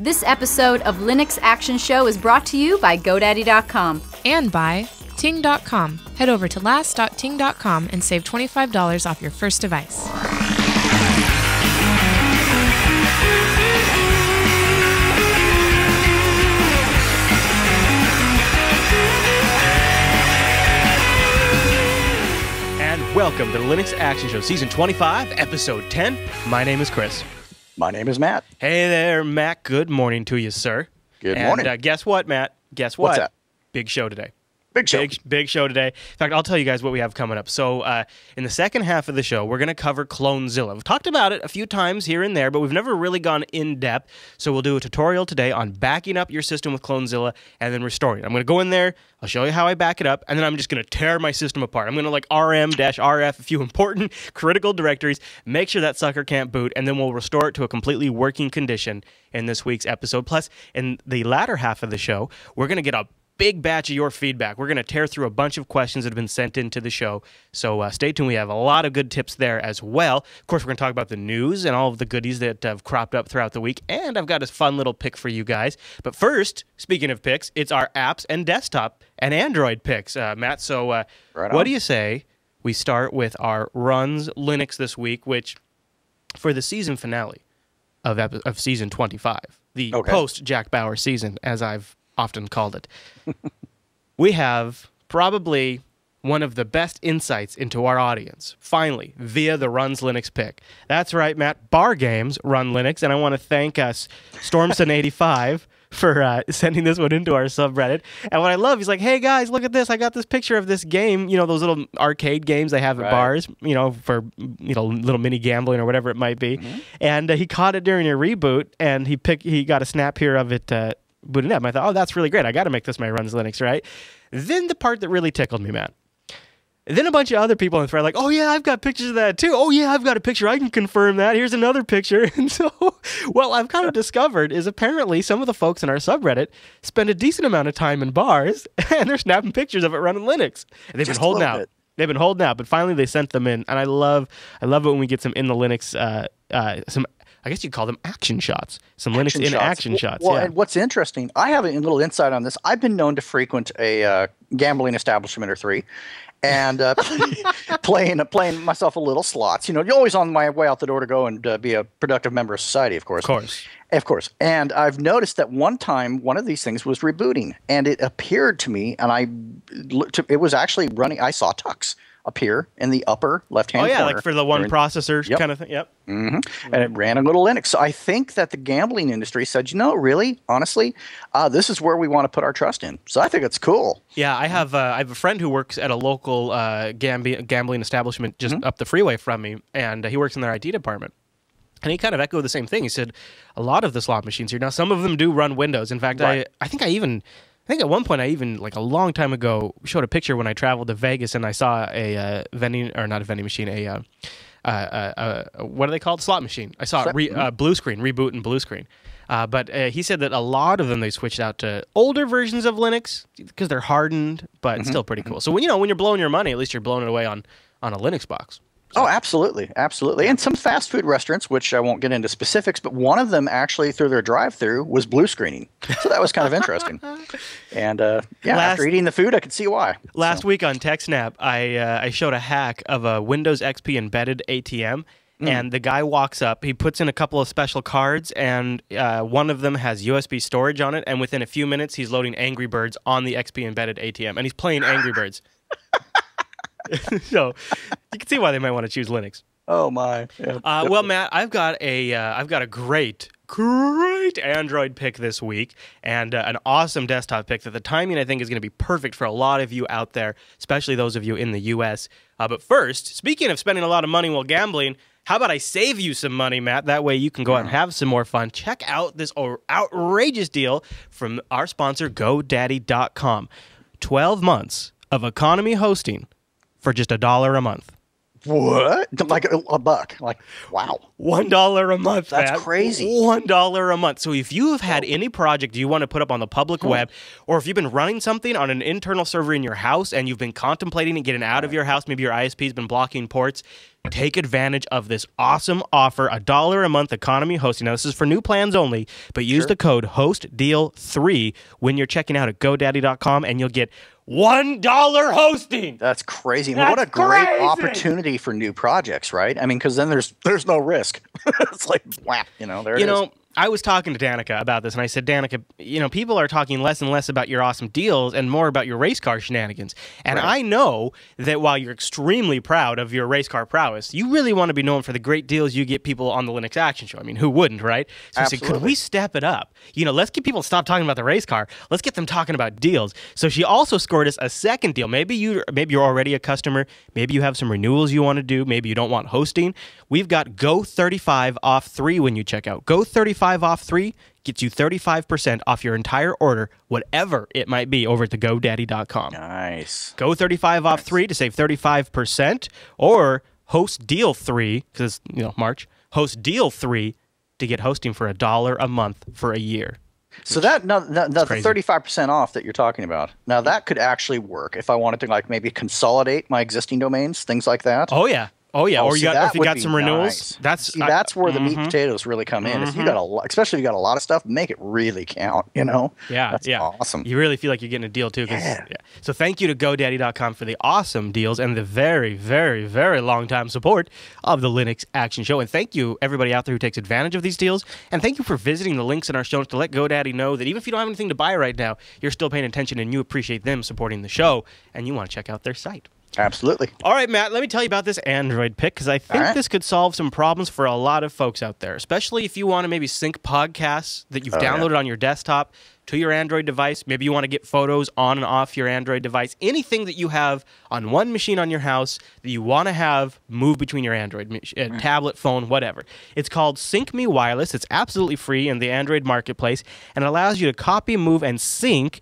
This episode of Linux Action Show is brought to you by GoDaddy.com. And by Ting.com. Head over to last.ting.com and save $25 off your first device. And welcome to the Linux Action Show, Season 25, Episode 10. My name is Chris. My name is Matt. Hey there, Matt. Good morning to you, sir. Good morning. And guess what, Matt? Guess what? What's that? Big show today. Big show. Big show today. In fact, I'll tell you guys what we have coming up. So in the second half of the show, we're going to cover Clonezilla. We've talked about it a few times here and there, but we've never really gone in-depth. So we'll do a tutorial today on backing up your system with Clonezilla and then restoring it. I'm going to go in there. I'll show you how I back it up, and then I'm just going to tear my system apart. I'm going to like rm-rf a few important critical directories, make sure that sucker can't boot, and then we'll restore it to a completely working condition in this week's episode. Plus, in the latter half of the show, we're going to get a big batch of your feedback. We're going to tear through a bunch of questions that have been sent into the show, so stay tuned. We have a lot of good tips there as well. Of course, we're going to talk about the news and all of the goodies that have cropped up throughout the week, and I've got a fun little pick for you guys. But first, speaking of picks, it's our apps and desktop and Android picks, Matt. So right on. What do you say we start with our Runs Linux this week, which for the season finale of Season 25, the post-Jack Bauer season, as I've often called it. We have probably one of the best insights into our audience, finally, via the Runs Linux pick. That's right, Matt. Bar games run Linux, and I want to thank us, Stormson85, for sending this one into our subreddit. And what I love, he's like, hey, guys, look at this. I got this picture of this game, you know, those little arcade games they have at bars, you know, for, you know, little mini gambling or whatever it might be. And he caught it during a reboot, and he got a snap here of it booting up. I thought, oh, that's really great. I got to make this my Runs Linux, right? Then the part that really tickled me, Matt. Then a bunch of other people in the thread like, oh, yeah, I've got pictures of that, too. Oh, yeah, I've got a picture. I can confirm that. Here's another picture. And so what I've kind of discovered is apparently some of the folks in our subreddit spend a decent amount of time in bars, and they're snapping pictures of it running Linux. And they've been holding out. They've been holding out, but finally they sent them in. And I love it when we get some in the Linux, some, I guess you'd call them action shots, some action Linux in action shots. Well, yeah. And what's interesting, I have a little insight on this. I've been known to frequent a gambling establishment or three, and playing myself a little slots. You know, you're always on my way out the door to go and be a productive member of society, of course. Of course. Of course. And I've noticed that one time one of these things was rebooting, and it appeared to me, and it was actually running. I saw Tux appear in the upper left-hand corner. Oh, yeah, like for the one processor kind of thing. Yep. And it ran a little Linux. So I think that the gambling industry said, you know, really, honestly, this is where we want to put our trust in. So I think it's cool. Yeah, I have a friend who works at a local gambling establishment just up the freeway from me, and he works in their IT department. And he kind of echoed the same thing. He said, a lot of the slot machines here. Now, some of them do run Windows. In fact, I think at one point I even, like a long time ago, showed a picture when I traveled to Vegas and I saw a what are they called? Slot machine. I saw blue screen, reboot and blue screen. But he said that a lot of them they switched out to older versions of Linux because they're hardened, but still pretty cool. So, when you're blowing your money, at least you're blowing it away on a Linux box. Oh, absolutely. Absolutely. And some fast food restaurants, which I won't get into specifics, but one of them actually through their drive-thru was blue screening. So that was kind of interesting. And after eating the food, I could see why. Last week on TechSnap, I showed a hack of a Windows XP embedded ATM. And the guy walks up, he puts in a couple of special cards, and one of them has USB storage on it. And within a few minutes, he's loading Angry Birds on the XP embedded ATM. And he's playing Angry Birds. So you can see why they might want to choose Linux. Oh my! Yeah, well, Matt, I've got a great Android pick this week, and an awesome desktop pick that the timing I think is going to be perfect for a lot of you out there, especially those of you in the U.S. But first, speaking of spending a lot of money while gambling, how about I save you some money, Matt? That way you can go out and have some more fun. Check out this outrageous deal from our sponsor, GoDaddy.com. 12 months of economy hosting. For just $1 a month. what? Like a buck. Like, wow. $1 a month. That's crazy. $1 a month. So if you have had any project you want to put up on the public web, or if you've been running something on an internal server in your house and you've been contemplating getting out of your house, maybe your ISP's been blocking ports, take advantage of this awesome offer, $1 a month economy hosting. Now, this is for new plans only, but use the code HOSTDEAL3 when you're checking out at GoDaddy.com, and you'll get $1 hosting. That's crazy. That's what a great opportunity for new projects, right? I mean, because then there's no risk. It's like, wow, you know, there it is. You know, I was talking to Danica about this, and I said, Danica, you know, people are talking less and less about your awesome deals and more about your race car shenanigans. And I know that while you're extremely proud of your race car prowess, you really want to be known for the great deals you get people on the Linux Action Show. I mean, who wouldn't, right? So I said, could we step it up? You know, let's get people to stop talking about the race car. Let's get them talking about deals. So she also scored us a second deal. Maybe you're already a customer. Maybe you have some renewals you want to do. Maybe you don't want hosting. We've got Go 35 off 3 when you check out. Go 35 off 3 gets you 35% off your entire order, whatever it might be, over at the GoDaddy.com. Nice. Go 35 off 3 to save 35%, or host deal 3, because you know March, host deal 3 to get hosting for $1 a month for a year. So that the 35% off that you're talking about, now that could actually work if I wanted to, like, maybe consolidate my existing domains, things like that. Oh yeah. Oh yeah, or if you got some renewals, that's where the meat and potatoes really come in. If you got especially if you got a lot of stuff, make it really count. You know, yeah, awesome. You really feel like you're getting a deal too. So thank you to GoDaddy.com for the awesome deals and the very, very, very long time support of the Linux Action Show. And thank you everybody out there who takes advantage of these deals. And thank you for visiting the links in our show to let GoDaddy know that even if you don't have anything to buy right now, you're still paying attention and you appreciate them supporting the show and you want to check out their site. Absolutely. All right, Matt, let me tell you about this Android pick, because I think this could solve some problems for a lot of folks out there, especially if you want to maybe sync podcasts that you've downloaded on your desktop to your Android device. Maybe you want to get photos on and off your Android device. Anything that you have on one machine on your house that you want to have move between your Android, tablet, phone, whatever. It's called SyncMe Wireless. It's absolutely free in the Android marketplace and allows you to copy, move, and sync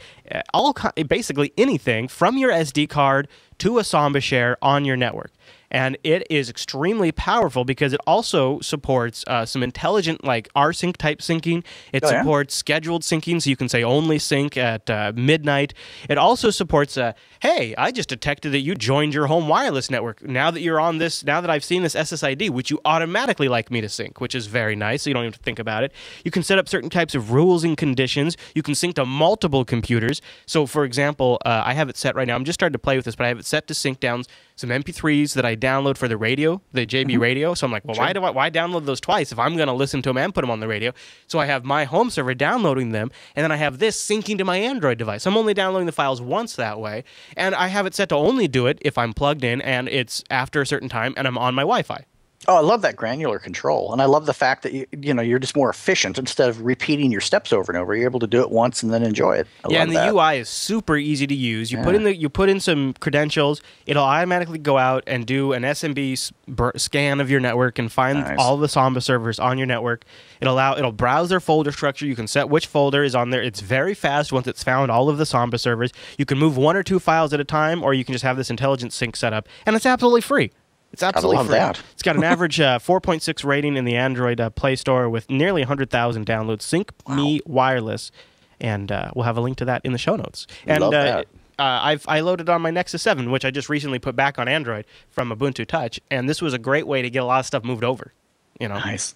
basically anything from your SD card to a Samba share on your network. And it is extremely powerful because it also supports some intelligent, like, rsync type syncing. It supports scheduled syncing, so you can say only sync at midnight. It also supports, hey, I just detected that you joined your home wireless network. Now that you're on this, now that I've seen this SSID, which you automatically like me to sync, which is very nice, so you don't even have to think about it. You can set up certain types of rules and conditions. You can sync to multiple computers. So, for example, I have it set right now. I'm just starting to play with this, but I have it set to sync down some MP3s that I download for the radio, the JB radio. So I'm like, well, why download those twice if I'm going to listen to them and put them on the radio? So I have my home server downloading them, and then I have this syncing to my Android device. I'm only downloading the files once that way, and I have it set to only do it if I'm plugged in and it's after a certain time and I'm on my Wi-Fi. Oh, I love that granular control, and I love the fact that you know you're just more efficient. Instead of repeating your steps over and over, you're able to do it once and then enjoy it. Yeah, and the UI is super easy to use. You put in some credentials, it'll automatically go out and do an SMB scan of your network and find all the Samba servers on your network. It'll browse their folder structure. You can set which folder is on there. It's very fast once it's found all of the Samba servers. You can move 1 or 2 files at a time, or you can just have this intelligent sync set up, and it's absolutely free. It's absolutely free. It's got an average 4.6 rating in the Android Play Store with nearly 100,000 downloads. SyncMe Wireless, and we'll have a link to that in the show notes. And love that. I loaded on my Nexus 7, which I just recently put back on Android from Ubuntu Touch, and this was a great way to get a lot of stuff moved over. You know,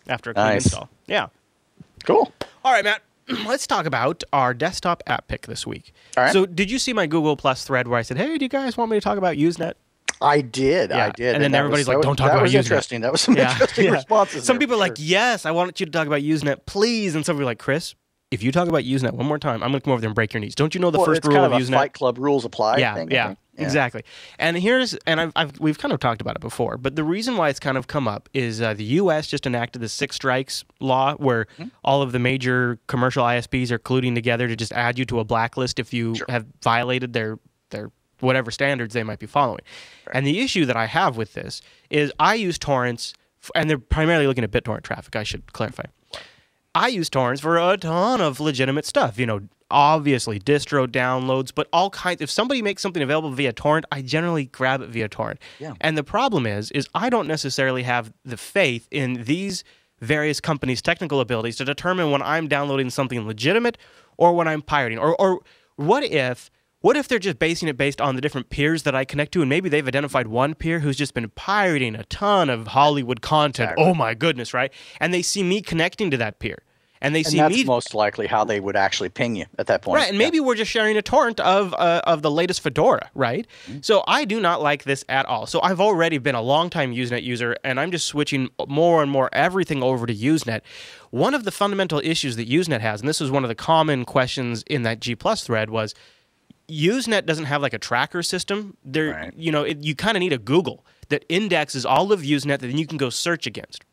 after a clean install. Yeah, cool. All right, Matt. Let's talk about our desktop app pick this week. All right. So, did you see my Google Plus thread where I said, "Hey, do you guys want me to talk about Usenet?" I did, I did. And then everybody's like, don't talk about Usenet. That was interesting. That was some interesting responses. Some people are like, yes, I want you to talk about Usenet, please. And some people are like, Chris, if you talk about Usenet one more time, I'm going to come over there and break your knees. Don't you know the first rule of Usenet? It's kind of a Fight Club rules apply thing. Yeah, exactly. And here's, and we've kind of talked about it before, but the reason why it's kind of come up is the U.S. just enacted the 6 strikes law where all of the major commercial ISPs are colluding together to just add you to a blacklist if you have violated their whatever standards they might be following. And the issue that I have with this is I use torrents, and they're primarily looking at BitTorrent traffic, I should clarify. I use torrents for a ton of legitimate stuff, you know, obviously distro downloads, but all kinds. If somebody makes something available via torrent, I generally grab it via torrent. Yeah. And the problem is I don't necessarily have the faith in these various companies' technical abilities to determine when I'm downloading something legitimate or when I'm pirating. Or what if they're just basing it based on the different peers that I connect to, and maybe they've identified one peer who's just been pirating a ton of Hollywood content. Exactly. Oh my goodness, right? And they see me connecting to that peer. And that's most likely how they would actually ping you at that point. Right, and maybe we're just sharing a torrent of the latest Fedora, right? Mm-hmm. So I do not like this at all. So I've already been a long-time Usenet user, and I'm just switching more and more everything over to Usenet. One of the fundamental issues that Usenet has, and this was one of the common questions in that G+ thread, was Usenet doesn't have like a tracker system. There, right. You know, you kind of need a Google that indexes all of Usenet that then you can go search against.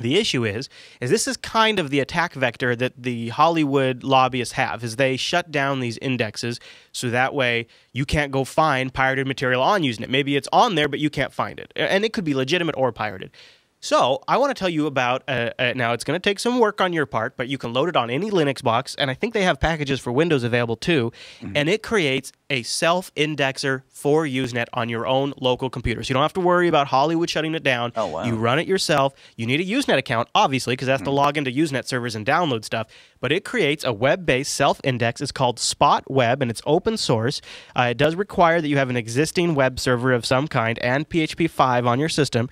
The issue is this is kind of the attack vector that the Hollywood lobbyists have, is they shut down these indexes so that way you can't go find pirated material on Usenet. Maybe it's on there, but you can't find it. And it could be legitimate or pirated. So I want to tell you about, now it's going to take some work on your part, but you can load it on any Linux box, and I think they have packages for Windows available too, and it creates a self-indexer for Usenet on your own local computer. So you don't have to worry about Hollywood shutting it down. Oh, wow. You run it yourself. You need a Usenet account, obviously, because that's to log into Usenet servers and download stuff, but it creates a web-based self-index. It's called Spot Web, and it's open source. It does require that you have an existing web server of some kind and PHP 5 on your system.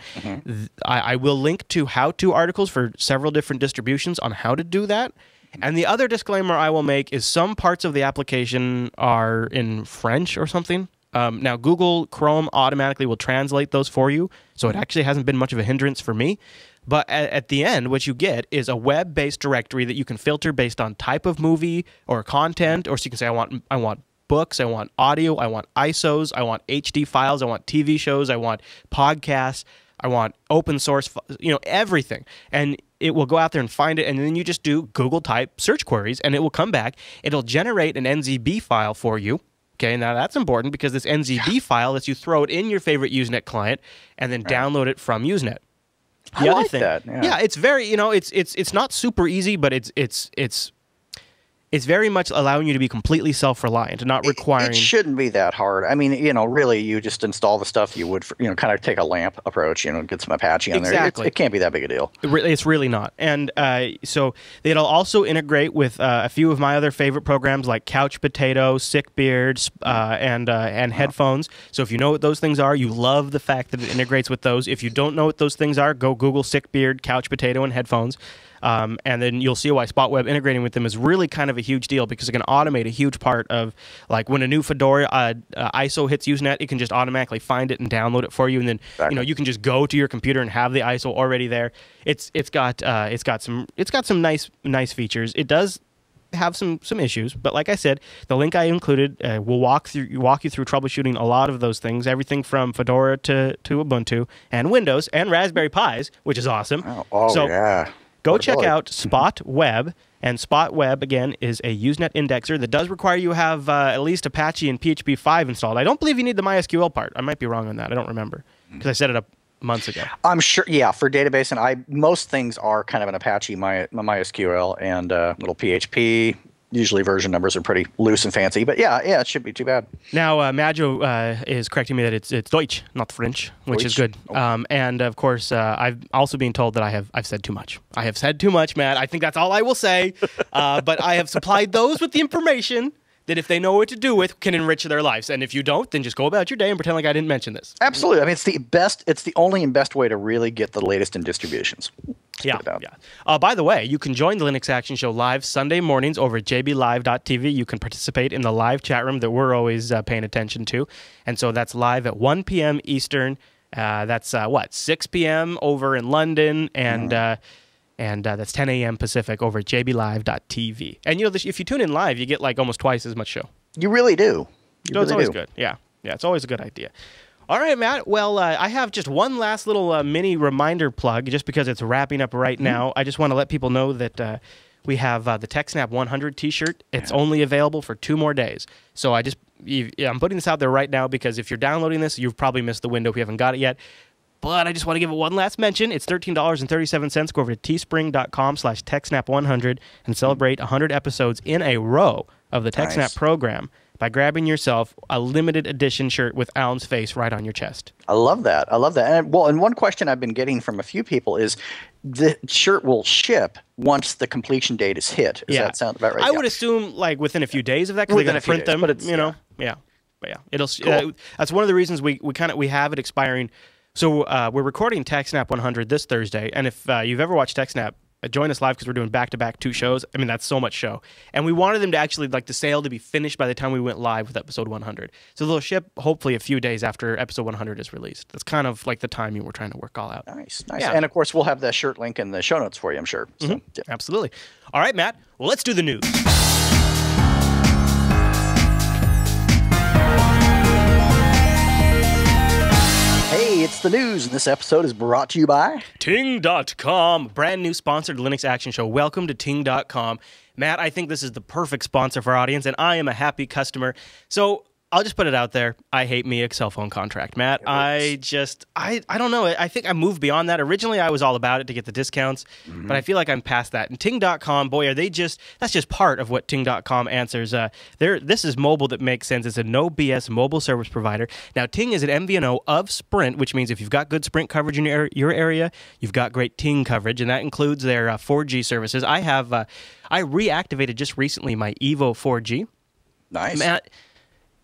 I will link to how-to articles for several different distributions on how to do that. And the other disclaimer I will make is some parts of the application are in French or something. Now, Google Chrome automatically will translate those for you, so it actually hasn't been much of a hindrance for me. But at the end, what you get is a web-based directory that you can filter based on type of movie or content, or so you can say, I want books, I want audio, I want ISOs, I want HD files, I want TV shows, I want podcasts. I want open source, you know, everything. And it will go out there and find it, and then you just do Google type search queries, and it will come back. It'll generate an NZB file for you. Okay, now that's important because this NZB file lets you throw it in your favorite Usenet client and then download it from Usenet. The other thing, that. Yeah. It's very, you know, it's not super easy, but it's very much allowing you to be completely self-reliant and not requiring... It shouldn't be that hard. I mean, you know, really, you just install the stuff you would, you know, kind of take a LAMP approach, you know, get some Apache on there. Exactly. It can't be that big a deal. It's really not. And so it'll also integrate with a few of my other favorite programs like Couch Potato, Sickbeard, and Headphones. So if you know what those things are, you love the fact that it integrates with those. If you don't know what those things are, go Google Sickbeard, Couch Potato, and Headphones. And then you'll see why SpotWeb integrating with them is really kind of a huge deal, because it can automate a huge part of, like, when a new Fedora ISO hits Usenet, it can just automatically find it and download it for you, and then you know, you can just go to your computer and have the ISO already there. It's got some nice features. It does have some issues, but like I said, the link I included will walk you through troubleshooting a lot of those things, everything from Fedora to Ubuntu and Windows and Raspberry Pis, which is awesome. Go check out Spot Web, and Spot Web, again, is a Usenet indexer that does require you have at least Apache and PHP 5 installed. I don't believe you need the MySQL part. I might be wrong on that. I don't remember, because I set it up months ago. I'm sure, yeah, for database, and most things are kind of an Apache, MySQL, and little PHP. Usually version numbers are pretty loose and fancy, but yeah, it shouldn't be too bad. Now, Maggio is correcting me that it's Deutsch, not French, which is good. Oh. And of course, I've also been told that I've said too much. I have said too much, Matt. I think that's all I will say. But I have supplied those with the information that if they know what to do with, can enrich their lives. And if you don't, then just go about your day and pretend like I didn't mention this. Absolutely. I mean, it's the only and best way to really get the latest in distributions. Yeah. By the way, you can join the Linux Action Show live Sunday mornings over at jblive.tv. You can participate in the live chat room that we're always paying attention to. And so that's live at 1 p.m. Eastern. That's, 6 p.m. over in London, and... And that's 10 a.m. Pacific over at jblive.tv. And, you know, if you tune in live, you get, like, almost twice as much show. You really do. It's always good. Yeah. Yeah, it's always a good idea. All right, Matt. Well, I have just one last little mini reminder plug, just because it's wrapping up right now. I just want to let people know that we have the TechSnap 100 T-shirt. It's only available for 2 more days. So I'm putting this out there right now, because if you're downloading this, you've probably missed the window if you haven't got it yet. But I just want to give it one last mention. It's $13.37. Go over to teespring.com/TechSnap100 and celebrate 100 episodes in a row of the TechSnap program by grabbing yourself a limited edition shirt with Alan's face right on your chest. I love that. I love that. And, well, and one question I've been getting from a few people is the shirt will ship once the completion date is hit. Does that sound about right? I would assume like within a few days of that, because they're going to print them. But it's, But yeah, it'll. Cool. That's one of the reasons we have it expiring. So we're recording TechSnap 100 this Thursday, and if you've ever watched TechSnap, join us live because we're doing back-to-back two shows. I mean, that's so much show. And we wanted them to actually, like, the sale to be finished by the time we went live with episode 100. So they'll ship hopefully a few days after episode 100 is released. That's kind of like the timing we're trying to work all out. Nice, nice. Yeah. And, of course, we'll have that shirt link in the show notes for you, I'm sure. So, Absolutely. All right, Matt, well, let's do the news. It's the news, and this episode is brought to you by Ting.com, brand new sponsored Linux Action Show. Welcome to Ting.com. Matt, I think this is the perfect sponsor for our audience, and I am a happy customer. So I'll just put it out there. I hate me a cell phone contract, Matt. I don't know. I think I moved beyond that. Originally, I was all about it to get the discounts, but I feel like I'm past that. And Ting.com, boy, are they just, that's just part of what Ting.com answers. This is mobile that makes sense. It's a no BS mobile service provider. Now, Ting is an MVNO of Sprint, which means if you've got good Sprint coverage in your area, you've got great Ting coverage, and that includes their 4G services. I have, I reactivated just recently my Evo 4G. Nice. Matt,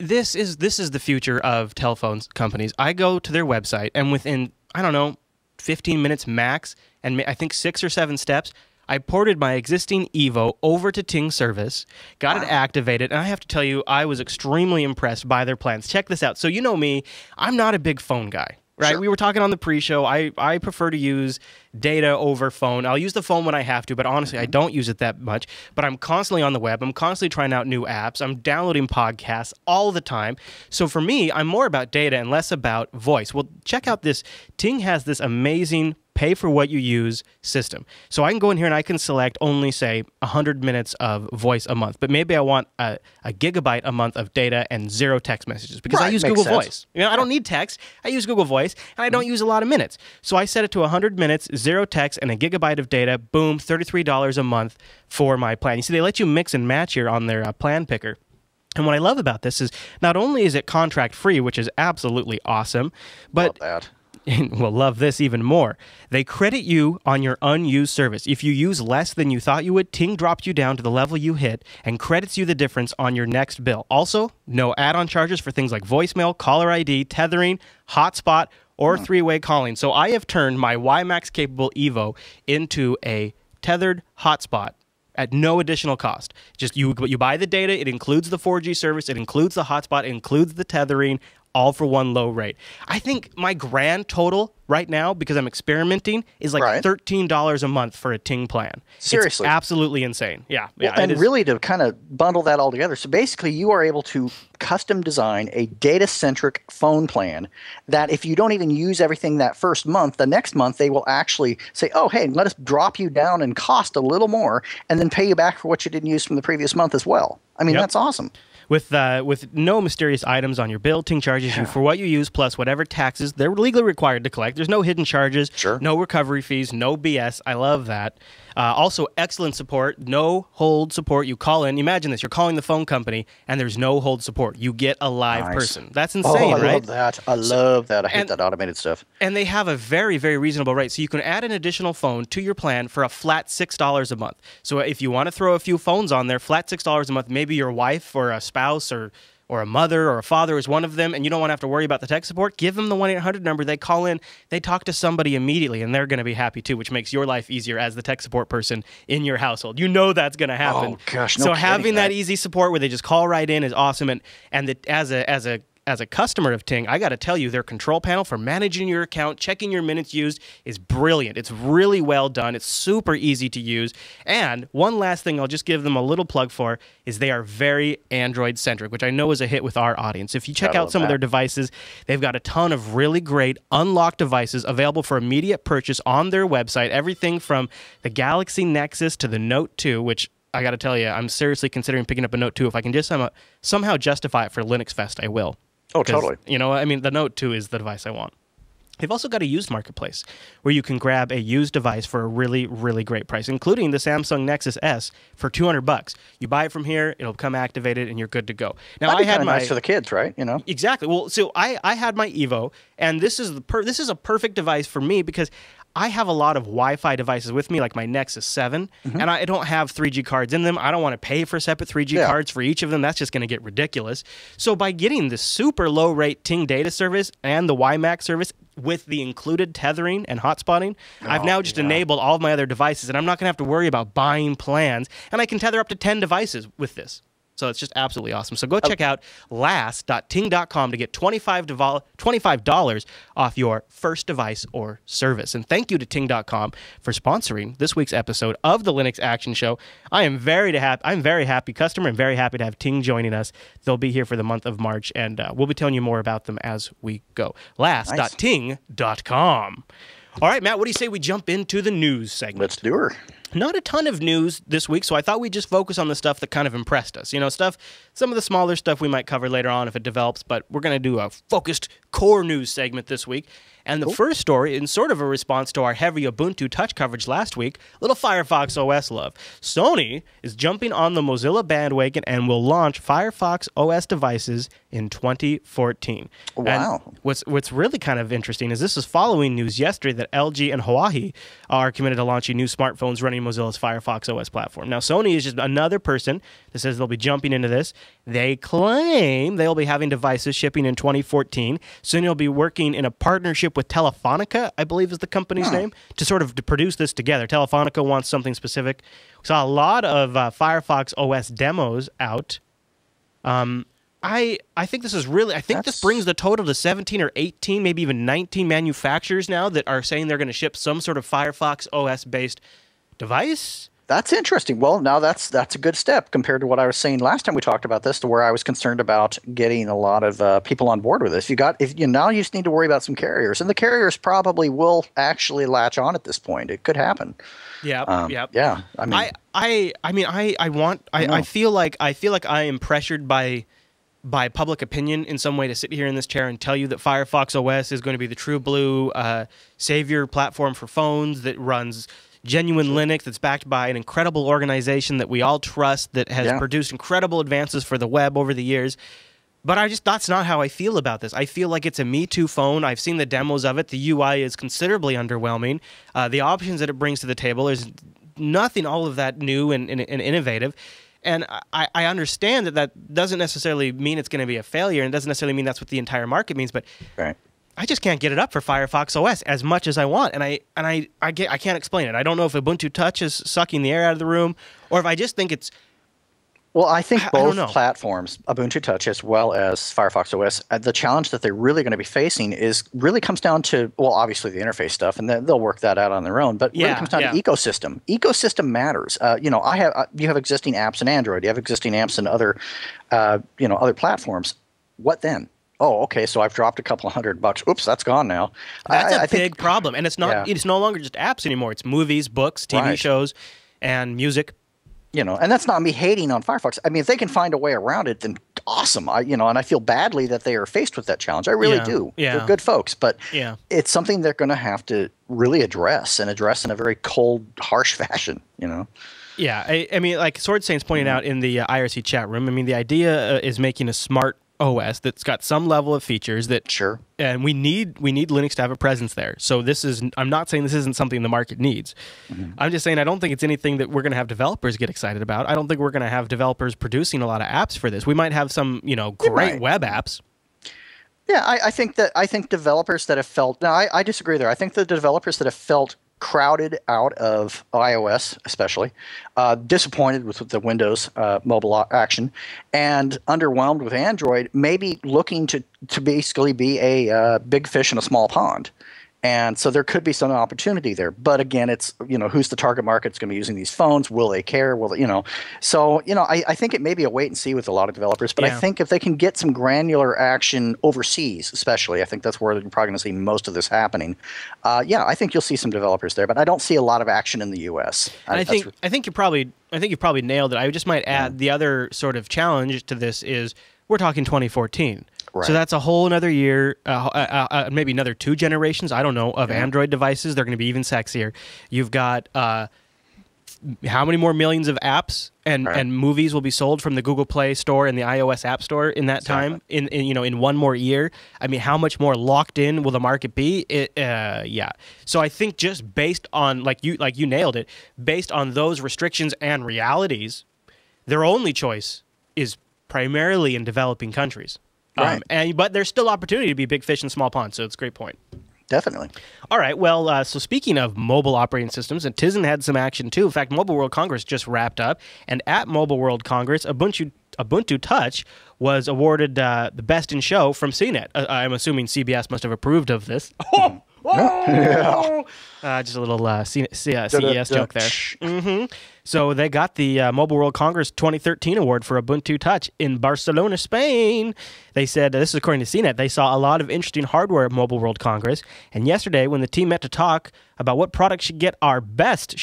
This is the future of telephone companies. I go to their website, and within, I don't know, 15 minutes max, and I think 6 or 7 steps, I ported my existing Evo over to Ting service, got it activated, and I have to tell you, I was extremely impressed by their plans. Check this out. So you know me, I'm not a big phone guy, right? Sure. We were talking on the pre-show. I prefer to use data over phone. I'll use the phone when I have to, but honestly, I don't use it that much. But I'm constantly on the web. I'm constantly trying out new apps. I'm downloading podcasts all the time. So for me, I'm more about data and less about voice. Well, check out this. Ting has this amazing pay-for-what-you-use system. So I can go in here and I can select only, say, 100 minutes of voice a month. But maybe I want a gigabyte a month of data and 0 text messages because I use Google Voice. You know, I don't need text. I use Google Voice, and I don't use a lot of minutes. So I set it to 100 minutes, 0 text, and a gigabyte of data. Boom, $33 a month for my plan. You see, they let you mix and match here on their plan picker. And what I love about this is not only is it contract-free, which is absolutely awesome, but... We'll love this even more. They credit you on your unused service. If you use less than you thought you would, Ting drops you down to the level you hit and credits you the difference on your next bill. Also, no add-on charges for things like voicemail, caller ID, tethering, hotspot, or three-way calling. So I have turned my WiMAX-capable Evo into a tethered hotspot at no additional cost. Just you buy the data. It includes the 4G service. It includes the hotspot. It includes the tethering. All for one low rate. I think my grand total right now, because I'm experimenting, is like $13 a month for a Ting plan. Seriously. It's absolutely insane. Yeah. And really to kind of bundle that all together. So basically you are able to custom design a data-centric phone plan that if you don't even use everything that first month, the next month they will actually say, oh, hey, let us drop you down and cost a little more and then pay you back for what you didn't use from the previous month as well. I mean, that's awesome. With no mysterious items on your bill, Ting charges you for what you use plus whatever taxes they're legally required to collect. There's no hidden charges, no recovery fees, no BS. I love that. Also, excellent support, no hold support. You call in. Imagine this. You're calling the phone company, and there's no hold support. You get a live person. That's insane, right? I love that. I love that. I hate that automated stuff. And they have a very, very reasonable rate. So you can add an additional phone to your plan for a flat $6 a month. So if you want to throw a few phones on there, flat $6 a month, maybe your wife or a spouse or a mother or a father is one of them, and you don't want to have to worry about the tech support, give them the 1-800 number. They call in. They talk to somebody immediately, and they're going to be happy, too, which makes your life easier as the tech support person in your household. You know that's going to happen. Oh, gosh, no kidding. So having that easy support where they just call right in is awesome, and as a customer of Ting, I got to tell you, their control panel for managing your account, checking your minutes used is brilliant. It's really well done. It's super easy to use. And one last thing I'll just give them a little plug for is they are very Android-centric, which I know is a hit with our audience. If you check out some of their devices, they've got a ton of really great unlocked devices available for immediate purchase on their website. Everything from the Galaxy Nexus to the Note 2, which... I got to tell you, I'm seriously considering picking up a Note 2. If I can just somehow justify it for Linux Fest, I will. Oh, totally. You know, I mean, the Note 2 is the device I want. They've also got a used marketplace where you can grab a used device for a really, really great price, including the Samsung Nexus S for $200. You buy it from here, it'll come activated, and you're good to go. Now, I had my nice for the kids, right? You know, exactly. Well, so I had my Evo, and this is a perfect device for me because I have a lot of Wi-Fi devices with me, like my Nexus 7, and I don't have 3G cards in them. I don't want to pay for separate 3G cards for each of them. That's just going to get ridiculous. So by getting the super low-rate Ting data service and the WiMAX service with the included tethering and hotspotting, I've now just enabled all of my other devices, and I'm not going to have to worry about buying plans. And I can tether up to 10 devices with this. So it's just absolutely awesome. So go check out last.ting.com to get $25 off your first device or service. And thank you to Ting.com for sponsoring this week's episode of the Linux Action Show. I am very happy customer and very happy to have Ting joining us. They'll be here for the month of March, and we'll be telling you more about them as we go. Last.ting.com. All right, Matt, what do you say we jump into the news segment? Let's do her. Not a ton of news this week, so I thought we'd just focus on the stuff that kind of impressed us. You know, some of the smaller stuff we might cover later on if it develops, but we're going to do a focused core news segment this week. And the first story, in sort of a response to our heavy Ubuntu Touch coverage last week, little Firefox OS love. Sony is jumping on the Mozilla bandwagon and will launch Firefox OS devices in 2014. Wow. And what's really kind of interesting is this is following news yesterday that LG and Huawei are committed to launching new smartphones running Mozilla's Firefox OS platform. Now, Sony is just another person that says they'll be jumping into this. They claim they'll be having devices shipping in 2014. Sony will be working in a partnership with Telefonica, I believe is the company's name, to sort of produce this together. Telefonica wants something specific. We saw a lot of Firefox OS demos out. I think this is really, this brings the total to 17 or 18, maybe even 19 manufacturers now that are saying they're going to ship some sort of Firefox OS-based device. That's interesting. Well, now that's a good step compared to what I was saying last time we talked about this, to where I was concerned about getting a lot of people on board with this. Now you just need to worry about some carriers, and the carriers probably will actually latch on at this point. It could happen. Yeah, yeah. I feel like I am pressured by public opinion in some way to sit here in this chair and tell you that Firefox OS is going to be the true blue savior platform for phones that runs genuine Linux, that's backed by an incredible organization that we all trust, that has produced incredible advances for the web over the years. But that's not how I feel about this. I feel like it's a Me Too phone. I've seen the demos of it. The UI is considerably underwhelming. The options that it brings to the table is nothing all of that new and innovative. And I understand that doesn't necessarily mean it's going to be a failure, and doesn't necessarily mean that's what the entire market means, but I just can't get it up for Firefox OS as much as I want, and I can't explain it. I don't know if Ubuntu Touch is sucking the air out of the room, or if I just think it's... Well, I think both platforms, Ubuntu Touch as well as Firefox OS, the challenge that they're really going to be facing really comes down to, well, obviously the interface stuff, and they'll work that out on their own. But really comes down to ecosystem. Ecosystem matters. You have existing apps in Android, you have existing apps in other, other platforms. What then? Oh, okay, so I've dropped a couple $100. Oops, that's gone now. That's a big problem, and it's not. It's no longer just apps anymore. It's movies, books, TV shows, and music. You know, and that's not me hating on Firefox. I mean, if they can find a way around it, then awesome. And I feel badly that they are faced with that challenge. I really do. Yeah. They're good folks, but it's something they're going to have to really address in a very cold, harsh fashion. You know. Yeah, I mean, like Sword Saint's pointing out in the IRC chat room. I mean, the idea is making a smart OS that's got some level of features that and we need Linux to have a presence there. So I'm not saying this isn't something the market needs. I'm just saying I don't think it's anything that we're going to have developers get excited about. I don't think we're going to have developers producing a lot of apps for this. We might have some, great web apps. Yeah, I think developers that have felt I disagree there. I think the developers that have felt crowded out of iOS, especially, disappointed with the Windows mobile action, and underwhelmed with Android, maybe looking to basically be a big fish in a small pond. And so there could be some opportunity there. But again, it's, who's the target market that's going to be using these phones? Will they care? Will they, So, I think it may be a wait and see with a lot of developers. But I think if they can get some granular action overseas, especially, I think that's where you're probably going to see most of this happening. I think you'll see some developers there. But I don't see a lot of action in the U.S. And I think you probably nailed it. I just might add the other sort of challenge to this is we're talking 2014. Right. So that's a whole another year, maybe another two generations, I don't know, of Android devices. They're going to be even sexier. You've got how many more millions of apps and movies will be sold from the Google Play Store and the iOS App Store in that time, in you know, in one more year? I mean, how much more locked in will the market be? Yeah. So I think just based on, like you nailed it, based on those restrictions and realities, their only choice is primarily in developing countries. Right. But there's still opportunity to be big fish in small ponds, so it's a great point. Definitely. All right. Well, so speaking of mobile operating systems, and Tizen had some action too. In fact, Mobile World Congress just wrapped up, and at Mobile World Congress, Ubuntu Touch was awarded the Best in Show from CNET. I'm assuming CBS must have approved of this. Oh! Oh! Just a little CES joke there. Mm-hmm. So they got the Mobile World Congress 2013 award for Ubuntu Touch in Barcelona, Spain. They said, this is according to CNET, they saw a lot of interesting hardware at Mobile World Congress. And yesterday, when the team met to talk about what products should get our Best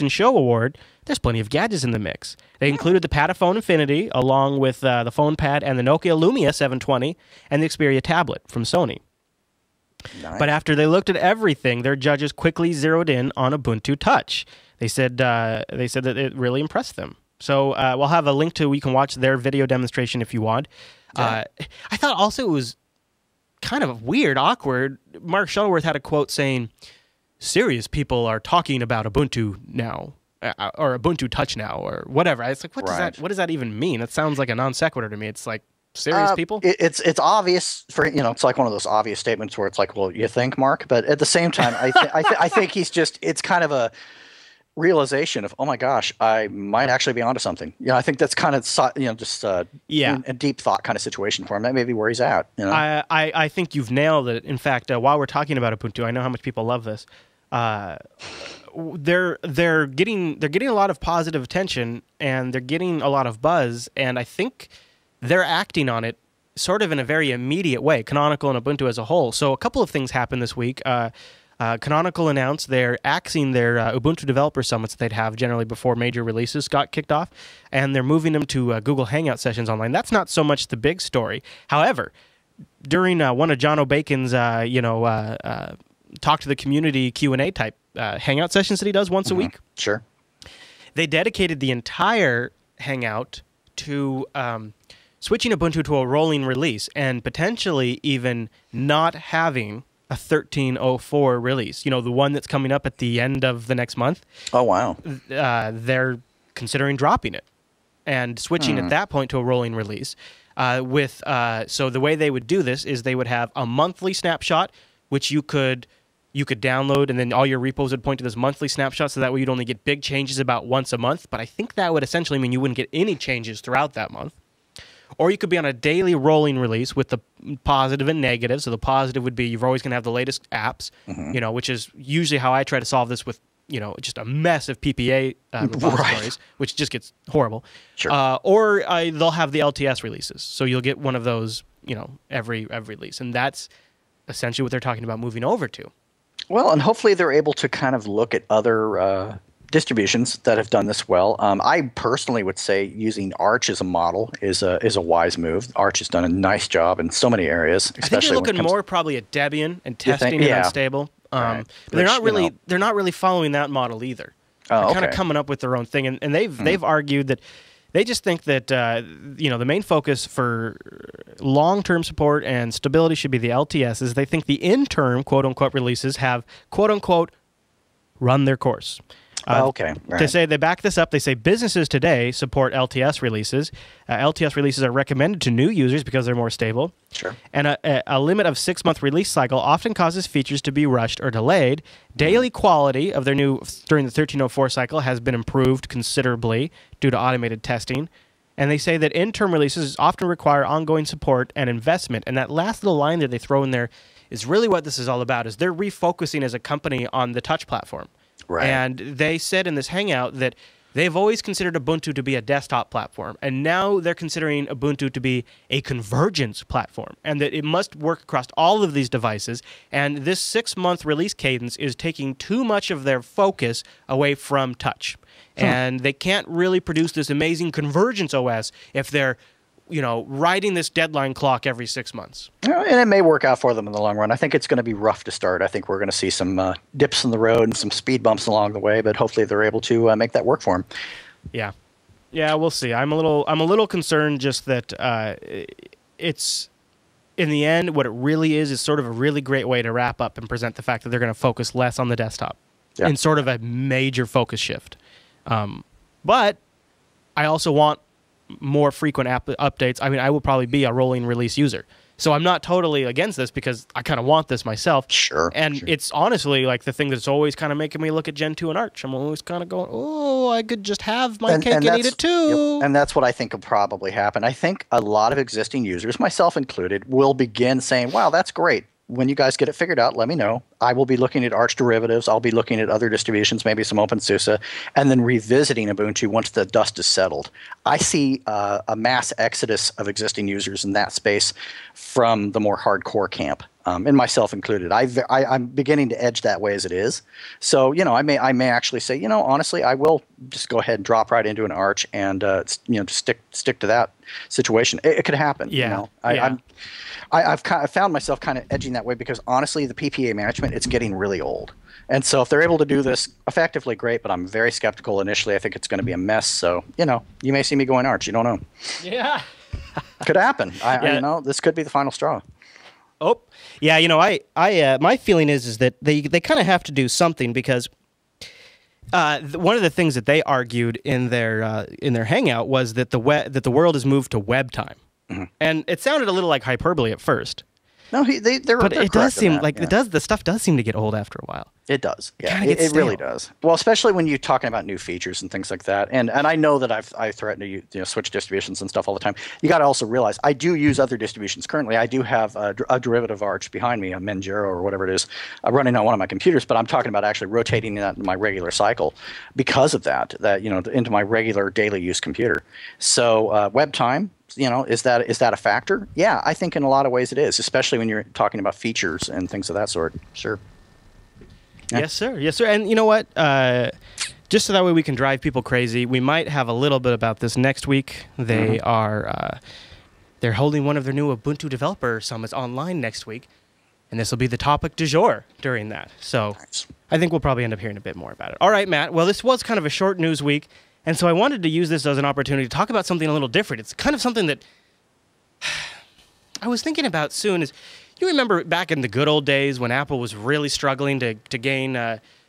in Show award, there's plenty of gadgets in the mix. They included the Pataphone Infinity, along with the PhonePad and the Nokia Lumia 720, and the Xperia tablet from Sony. Nice. But after they looked at everything, their judges quickly zeroed in on Ubuntu Touch. They said that it really impressed them. So we'll have a link to you can watch their video demonstration if you want. Yeah. I thought also it was kind of weird, awkward. Mark Shuttleworth had a quote saying, "Serious people are talking about Ubuntu now, or Ubuntu Touch now, or whatever." It's like, what does that even mean? That sounds like a non sequitur to me. It's like. Serious people? It's obvious for it's like one of those obvious statements where it's like, well, you think, Mark, but at the same time, I think he's just it's kind of a realization of, oh my gosh, I might actually be onto something. I think that's kind of just a deep thought kind of situation for him. That may be where he's at. I think you've nailed it. In fact, while we're talking about Ubuntu, I know how much people love this. They're getting a lot of positive attention and they're getting a lot of buzz, and I think. They're acting on it sort of in a very immediate way, Canonical and Ubuntu as a whole. So a couple of things happened this week. Canonical announced they're axing their Ubuntu developer summits that they'd have generally before major releases got kicked off, and they're moving them to Google Hangout sessions online. That's not so much the big story. However, during one of John O'Bacon's, talk to the community Q&A type Hangout sessions that he does once a week. Sure. They dedicated the entire Hangout to... switching Ubuntu to a rolling release and potentially even not having a 13.04 release, the one that's coming up at the end of the next month. Oh, wow. They're considering dropping it and switching at that point to a rolling release. So the way they would do this is they would have a monthly snapshot, which you could download, and then all your repos would point to this monthly snapshot, so that way you'd only get big changes about once a month. But I think that would essentially mean you wouldn't get any changes throughout that month. Or you could be on a daily rolling release with the positive and negative. So the positive would be you're always going to have the latest apps, which is usually how I try to solve this with, just a mess of PPA repositories, which just gets horrible. Sure. Or they'll have the LTS releases. So you'll get one of those, every release. And that's essentially what they're talking about moving over to. Well, and hopefully they're able to kind of look at other distributions that have done this well. I personally would say using Arch as a model is a wise move. Arch has done a nice job in so many areas. Especially I think they're looking more probably at Debian and testing it on stable. But they're not really they're not really following that model either. They're kind of coming up with their own thing, and they've argued that they just think that the main focus for long-term support and stability should be the LTSs. They think the interim quote unquote releases have quote unquote run their course. They say they back this up. They say businesses today support LTS releases. LTS releases are recommended to new users because they're more stable. Sure. And a limit of 6-month release cycle often causes features to be rushed or delayed. Daily quality of their new during the 13.04 cycle has been improved considerably due to automated testing. And they say that interim releases often require ongoing support and investment. And that last little line that they throw in there is really what this is all about. Is they're refocusing as a company on the touch platform. Right. And they said in this Hangout that they've always considered Ubuntu to be a desktop platform, and now they're considering Ubuntu to be a convergence platform, and that it must work across all of these devices, and this 6-month release cadence is taking too much of their focus away from touch. And they can't really produce this amazing convergence OS if they're you know, riding this deadline clock every 6 months. And it may work out for them in the long run. I think it's going to be rough to start. I think we're going to see some dips in the road and some speed bumps along the way, but hopefully they're able to make that work for them. Yeah. Yeah, we'll see. I'm a little concerned just that it's in the end what it really is sort of a really great way to wrap up and present the fact that they're going to focus less on the desktop in sort of a major focus shift. But I also want more frequent updates. I mean, I will probably be a rolling release user. So I'm not totally against this because I kind of want this myself. Sure. And it's honestly like the thing that's always kind of making me look at Gen 2 and Arch. I'm always kind of going, oh, I could just have my cake and eat it too. Yep. And that's what I think will probably happen. I think a lot of existing users, myself included, will begin saying, wow, that's great. When you guys get it figured out, let me know. I will be looking at Arch derivatives. I'll be looking at other distributions, maybe some OpenSUSE, and then revisiting Ubuntu once the dust is settled. I see a mass exodus of existing users in that space from the more hardcore camp, and myself included. I'm beginning to edge that way as it is. So, you know, I may actually say, you know, honestly, I will just go ahead and drop right into an Arch and, you know, just stick to that situation. It could happen. Yeah. You know? I've found myself kind of edging that way because, honestly, the PPA management, it's getting really old. And so if they're able to do this effectively, great, but I'm very skeptical initially. I think it's going to be a mess. So, you know, you may see me going Arch. You don't know. Yeah. Could happen. I you know, this could be the final straw. Oh, yeah. You know, I my feeling is that they kind of have to do something because one of the things that they argued in their hangout was that the world has moved to web time. Mm-hmm. And it sounded a little like hyperbole at first. No, but it does seem that, like the stuff does seem to get old after a while. It does. Yeah, it really does. Well, especially when you're talking about new features and things like that. And I know that I threaten to switch distributions and stuff all the time. You got to also realize I do use other distributions currently. I do have a derivative Arch behind me, a Manjaro or whatever it is, running on one of my computers. But I'm talking about actually rotating that in my regular cycle because of that into my regular daily use computer. So web time. You know, is that a factor? Yeah, I think in a lot of ways it is, especially when you're talking about features and things of that sort. Sure. Yeah. Yes, sir. Yes, sir. And you know what? Just so that way we can drive people crazy, we might have a little bit about this next week. They are they're holding one of their new Ubuntu developer summits online next week, and this will be the topic du jour during that. So nice. I think we'll probably end up hearing a bit more about it. All right, Matt. Well, this was kind of a short news week. And so I wanted to use this as an opportunity to talk about something a little different. It's kind of something that I was thinking about soon. Is you remember back in the good old days when Apple was really struggling to gain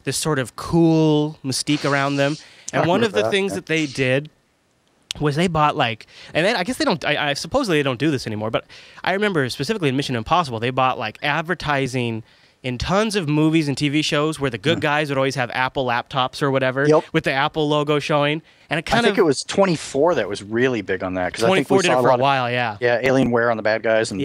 this sort of cool mystique around them? And one of the things that they did was they bought like, and then I guess they don't, I supposedly they don't do this anymore, but I remember specifically in Mission Impossible, they bought like advertising in tons of movies and TV shows where the good guys would always have Apple laptops or whatever with the Apple logo showing. And it kind of, I think it was 24 that was really big on that. 24 did it for a while, yeah. Yeah, Alienware on the bad guys. And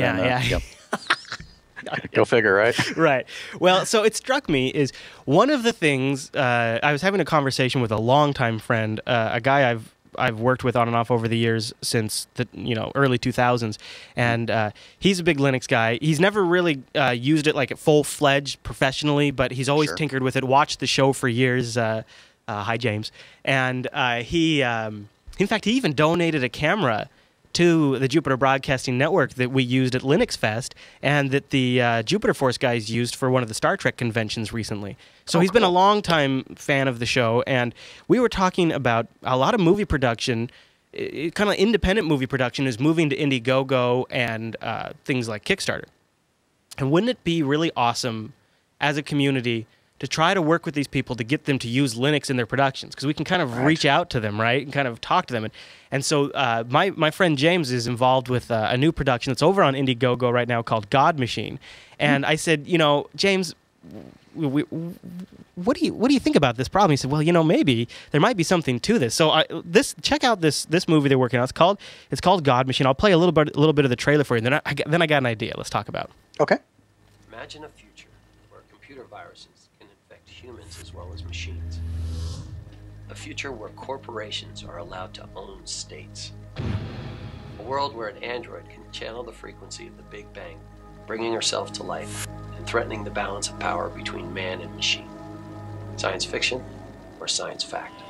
Go figure, right? Right. Well, so it struck me is one of the things, I was having a conversation with a longtime friend, a guy I've worked with on and off over the years since the early 2000s, and he's a big Linux guy. He's never really used it like full-fledged professionally, but he's always tinkered with it, watched the show for years. Hi, James. And in fact, he even donated a camera to the Jupiter Broadcasting Network that we used at Linux Fest and that the Jupiter Force guys used for one of the Star Trek conventions recently. So he's been a long-time fan of the show, and we were talking about a lot of movie production, kind of independent movie production is moving to Indiegogo and things like Kickstarter. And wouldn't it be really awesome as a community to try to work with these people to get them to use Linux in their productions? Because we can kind of reach out to them, right, and kind of talk to them. And so my friend James is involved with a new production that's over on Indiegogo right now called God Machine. And I said, you know, James, what do you think about this problem? He said, well, you know, maybe there might be something to this. So check out this movie they're working on. It's called God Machine. I'll play a little bit of the trailer for you, and then I got an idea. Let's talk about. Okay. Imagine a future where computer viruses humans as well as machines. A future where corporations are allowed to own states. A world where an android can channel the frequency of the Big Bang, bringing herself to life and threatening the balance of power between man and machine. Science fiction or science fact?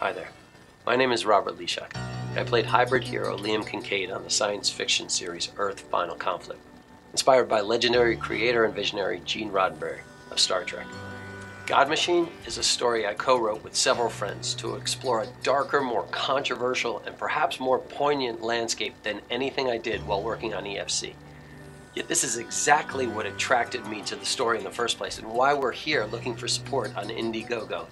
Hi there. My name is Robert Leshak. I played hybrid hero Liam Kincaid on the science fiction series Earth Final Conflict, inspired by legendary creator and visionary Gene Roddenberry of Star Trek. God Machine is a story I co-wrote with several friends to explore a darker, more controversial, and perhaps more poignant landscape than anything I did while working on EFC. Yet this is exactly what attracted me to the story in the first place and why we're here looking for support on Indiegogo.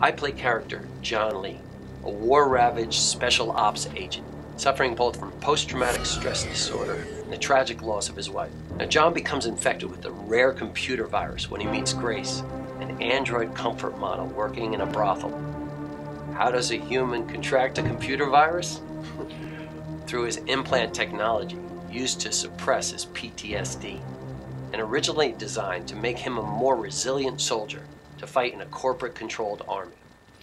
I play character John Lee, a war-ravaged special ops agent, suffering both from post-traumatic stress disorder and the tragic loss of his wife. Now, John becomes infected with a rare computer virus when he meets Grace, an android comfort model working in a brothel. How does a human contract a computer virus? Through his implant technology, used to suppress his PTSD, and originally designed to make him a more resilient soldier to fight in a corporate-controlled army.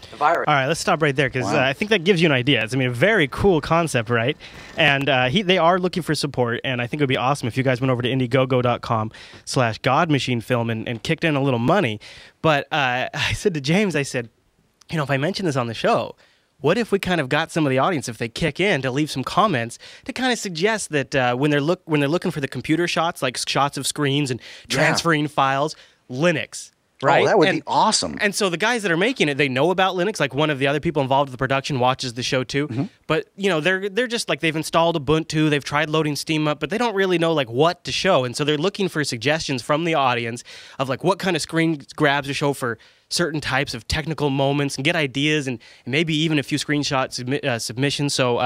The virus. All right, let's stop right there, because I think that gives you an idea. It's, I mean, a very cool concept, right? And they are looking for support, and I think it would be awesome if you guys went over to Indiegogo.com/godmachinefilm and kicked in a little money. But I said to James, I said, you know, if I mention this on the show, what if we kind of got some of the audience, if they kick in, to leave some comments to kind of suggest that when they're looking for the computer shots, like shots of screens and transferring files, Linux, right? Oh, that would be awesome. And so the guys that are making it, they know about Linux. Like one of the other people involved with the production watches the show too. Mm-hmm. But you know, they're just like, they've installed Ubuntu, they've tried loading Steam up, but they don't really know like what to show. And so they're looking for suggestions from the audience of like what kind of screen grabs to show for certain types of technical moments, and get ideas, and maybe even a few screenshot submissions. So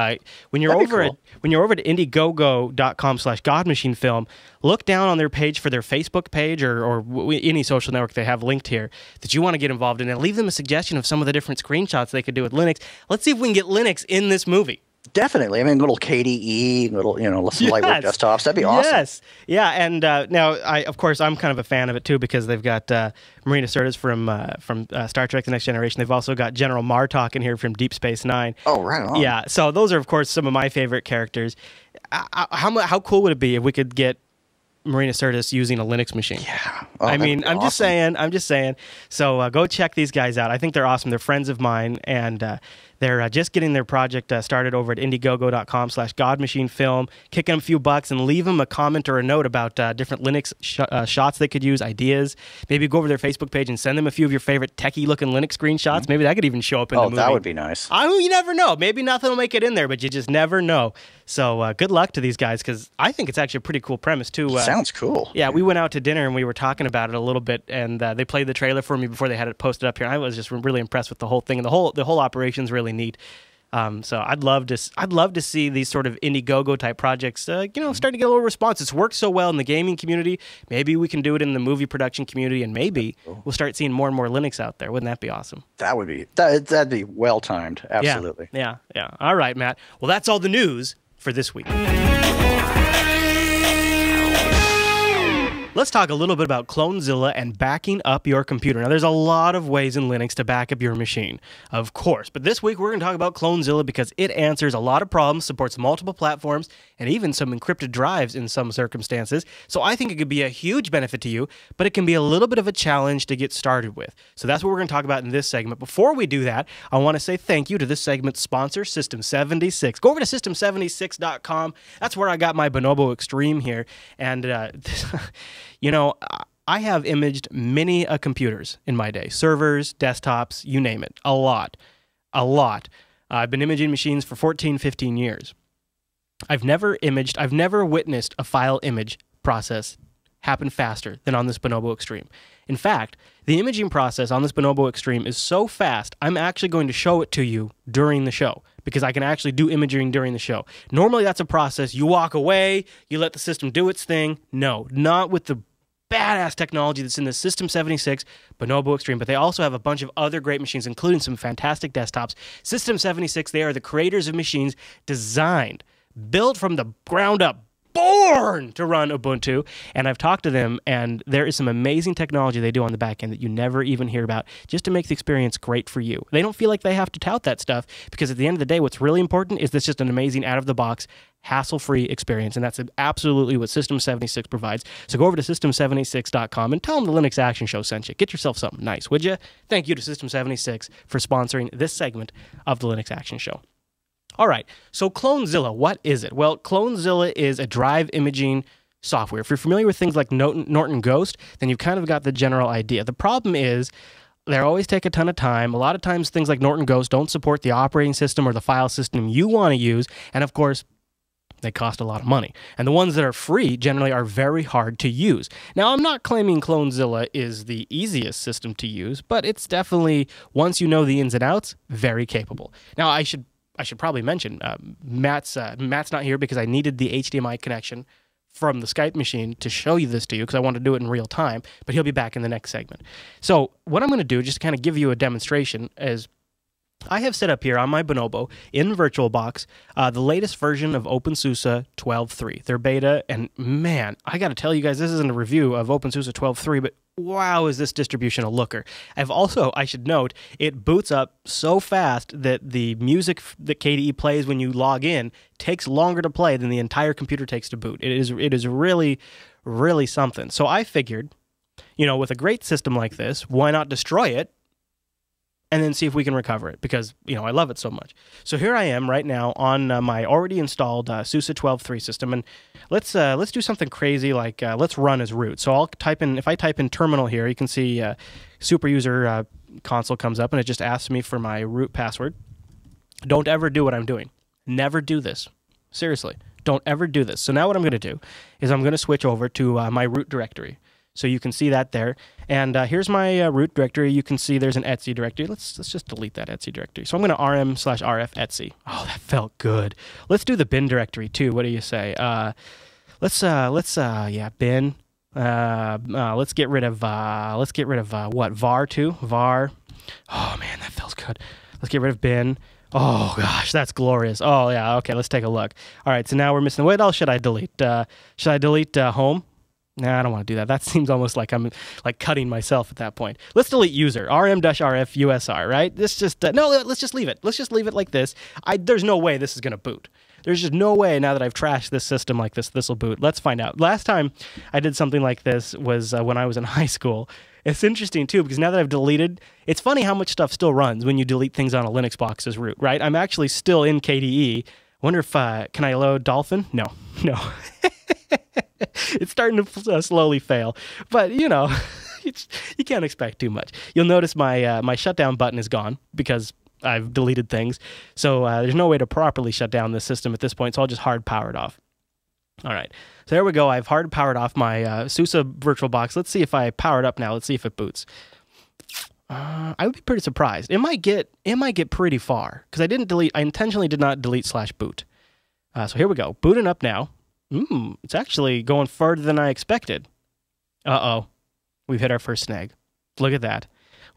when you're over to Indiegogo.com/godmachinefilm, look down on their page for their Facebook page or any social network they have linked here that you want to get involved in, and leave them a suggestion of some of the different screenshots they could do with Linux. Let's see if we can get Linux in this movie. Definitely. I mean, little KDE, little, you know, some lightweight desktops. That'd be awesome. Yes. Yeah. And now, of course, I'm kind of a fan of it too, because they've got Marina Sirtis from Star Trek: The Next Generation. They've also got General Martok in here from Deep Space Nine. Oh, right on. Yeah. So those are, of course, some of my favorite characters. How cool would it be if we could get Marina Sirtis using a Linux machine? Yeah. Oh, I mean, I'm awesome. Just saying. I'm just saying. So go check these guys out. I think they're awesome. They're friends of mine, and they're just getting their project started over at Indiegogo.com/godmachinefilm. Kick them a few bucks and leave them a comment or a note about different Linux shots they could use, ideas. Maybe go over their Facebook page and send them a few of your favorite techie-looking Linux screenshots. Mm-hmm. Maybe that could even show up in the movie. Oh, that would be nice. I mean, you never know. Maybe nothing will make it in there, but you just never know. So good luck to these guys, because I think it's actually a pretty cool premise, too. Sounds cool. Yeah, we went out to dinner, and we were talking about it a little bit, and they played the trailer for me before they had it posted up here. And I was just really impressed with the whole thing, and the whole operation's really neat. So I'd love to see these sort of Indiegogo type projects, you know, start to get a little response. It's worked so well in the gaming community. Maybe we can do it in the movie production community, and maybe we'll start seeing more and more Linux out there. Wouldn't that be awesome? That would be that'd be well timed. Absolutely. Yeah. Yeah. Yeah. All right, Matt. Well, that's all the news for this week. Let's talk a little bit about Clonezilla and backing up your computer. Now, there's a lot of ways in Linux to back up your machine, of course. But this week, we're going to talk about Clonezilla because it answers a lot of problems, supports multiple platforms, and even some encrypted drives in some circumstances. So I think it could be a huge benefit to you, but it can be a little bit of a challenge to get started with. So that's what we're going to talk about in this segment. Before we do that, I want to say thank you to this segment's sponsor, System76. Go over to System76.com. That's where I got my Bonobo Extreme here. And you know, I have imaged many computers in my day, servers, desktops, you name it, a lot. I've been imaging machines for 14, 15 years. I've never witnessed a file image process happen faster than on this Bonobo Extreme. In fact, the imaging process on this Bonobo Extreme is so fast, I'm actually going to show it to you during the show, because I can actually do imaging during the show. Normally, that's a process. You walk away, you let the system do its thing. No, not with the badass technology that's in the System76 Bonobo Extreme, but they also have a bunch of other great machines, including some fantastic desktops. System76, they are the creators of machines designed, built from the ground up, born to run Ubuntu, and I've talked to them, and there is some amazing technology they do on the back end that you never even hear about, just to make the experience great for you. They don't feel like they have to tout that stuff, because at the end of the day, what's really important is that's just an amazing out-of-the-box, hassle-free experience, and that's absolutely what System76 provides. So go over to System76.com and tell them the Linux Action Show sent you. Get yourself something nice, would you? Thank you to System76 for sponsoring this segment of the Linux Action Show. All right, so Clonezilla, what is it? Well, Clonezilla is a drive imaging software. If you're familiar with things like Norton Ghost, then you've kind of got the general idea. The problem is they always take a ton of time. A lot of times things like Norton Ghost don't support the operating system or the file system you want to use, and of course, they cost a lot of money. And the ones that are free generally are very hard to use. Now, I'm not claiming Clonezilla is the easiest system to use, but it's definitely, once you know the ins and outs, very capable. Now, I should probably mention, Matt's not here because I needed the HDMI connection from the Skype machine to show you this to you because I want to do it in real time, but he'll be back in the next segment. So what I'm going to do, just to kind of give you a demonstration, is I have set up here on my Bonobo in VirtualBox the latest version of OpenSUSE 12.3, their beta, and man, I got to tell you guys, this isn't a review of OpenSUSE 12.3, but wow, is this distribution a looker. I've also, I should note, it boots up so fast that the music that KDE plays when you log in takes longer to play than the entire computer takes to boot. It is really, really something. So I figured, you know, with a great system like this, why not destroy it and then see if we can recover it, because, you know, I love it so much. So here I am right now on my already installed SUSE 12.3 system, and let's do something crazy like let's run as root. So I'll type in, if I type in terminal here, you can see superuser console comes up, and it just asks me for my root password. Don't ever do what I'm doing. Never do this. Seriously, don't ever do this. So now what I'm going to do is I'm going to switch over to my root directory. So you can see that there. And here's my root directory. You can see there's an Etsy directory. Let's just delete that Etsy directory. So I'm going to rm/rf Etsy. Oh, that felt good. Let's do the bin directory too. What do you say? Bin. Let's get rid of what? Var too. Var. Oh man, that feels good. Let's get rid of bin. Oh gosh, that's glorious. Oh yeah. Okay, let's take a look. All right. So now we're missing. What else should I delete? Should I delete home? Nah, I don't want to do that. That seems almost like I'm like cutting myself at that point. Let's delete user, rm-rf usr, right? This just, no, let's just leave it. Let's just leave it like this. There's no way this is going to boot. There's just no way now that I've trashed this system like this, this will boot. Let's find out. Last time I did something like this was when I was in high school. It's interesting, too, because now that I've deleted, it's funny how much stuff still runs when you delete things on a Linux box as root, right? I'm actually still in KDE. Wonder if, can I load Dolphin? No, no. It's starting to slowly fail, but you know, you can't expect too much. You'll notice my my shutdown button is gone because I've deleted things, so there's no way to properly shut down this system at this point, so I'll just hard power it off. All right, so there we go. I've hard powered off my SUSE VirtualBox. Let's see if I power it up now. Let's see if it boots. I would be pretty surprised. It might get pretty far because I didn't delete. I intentionally did not delete /boot. So here we go, booting up now. It's actually going further than I expected. Uh-oh. We've hit our first snag. Look at that.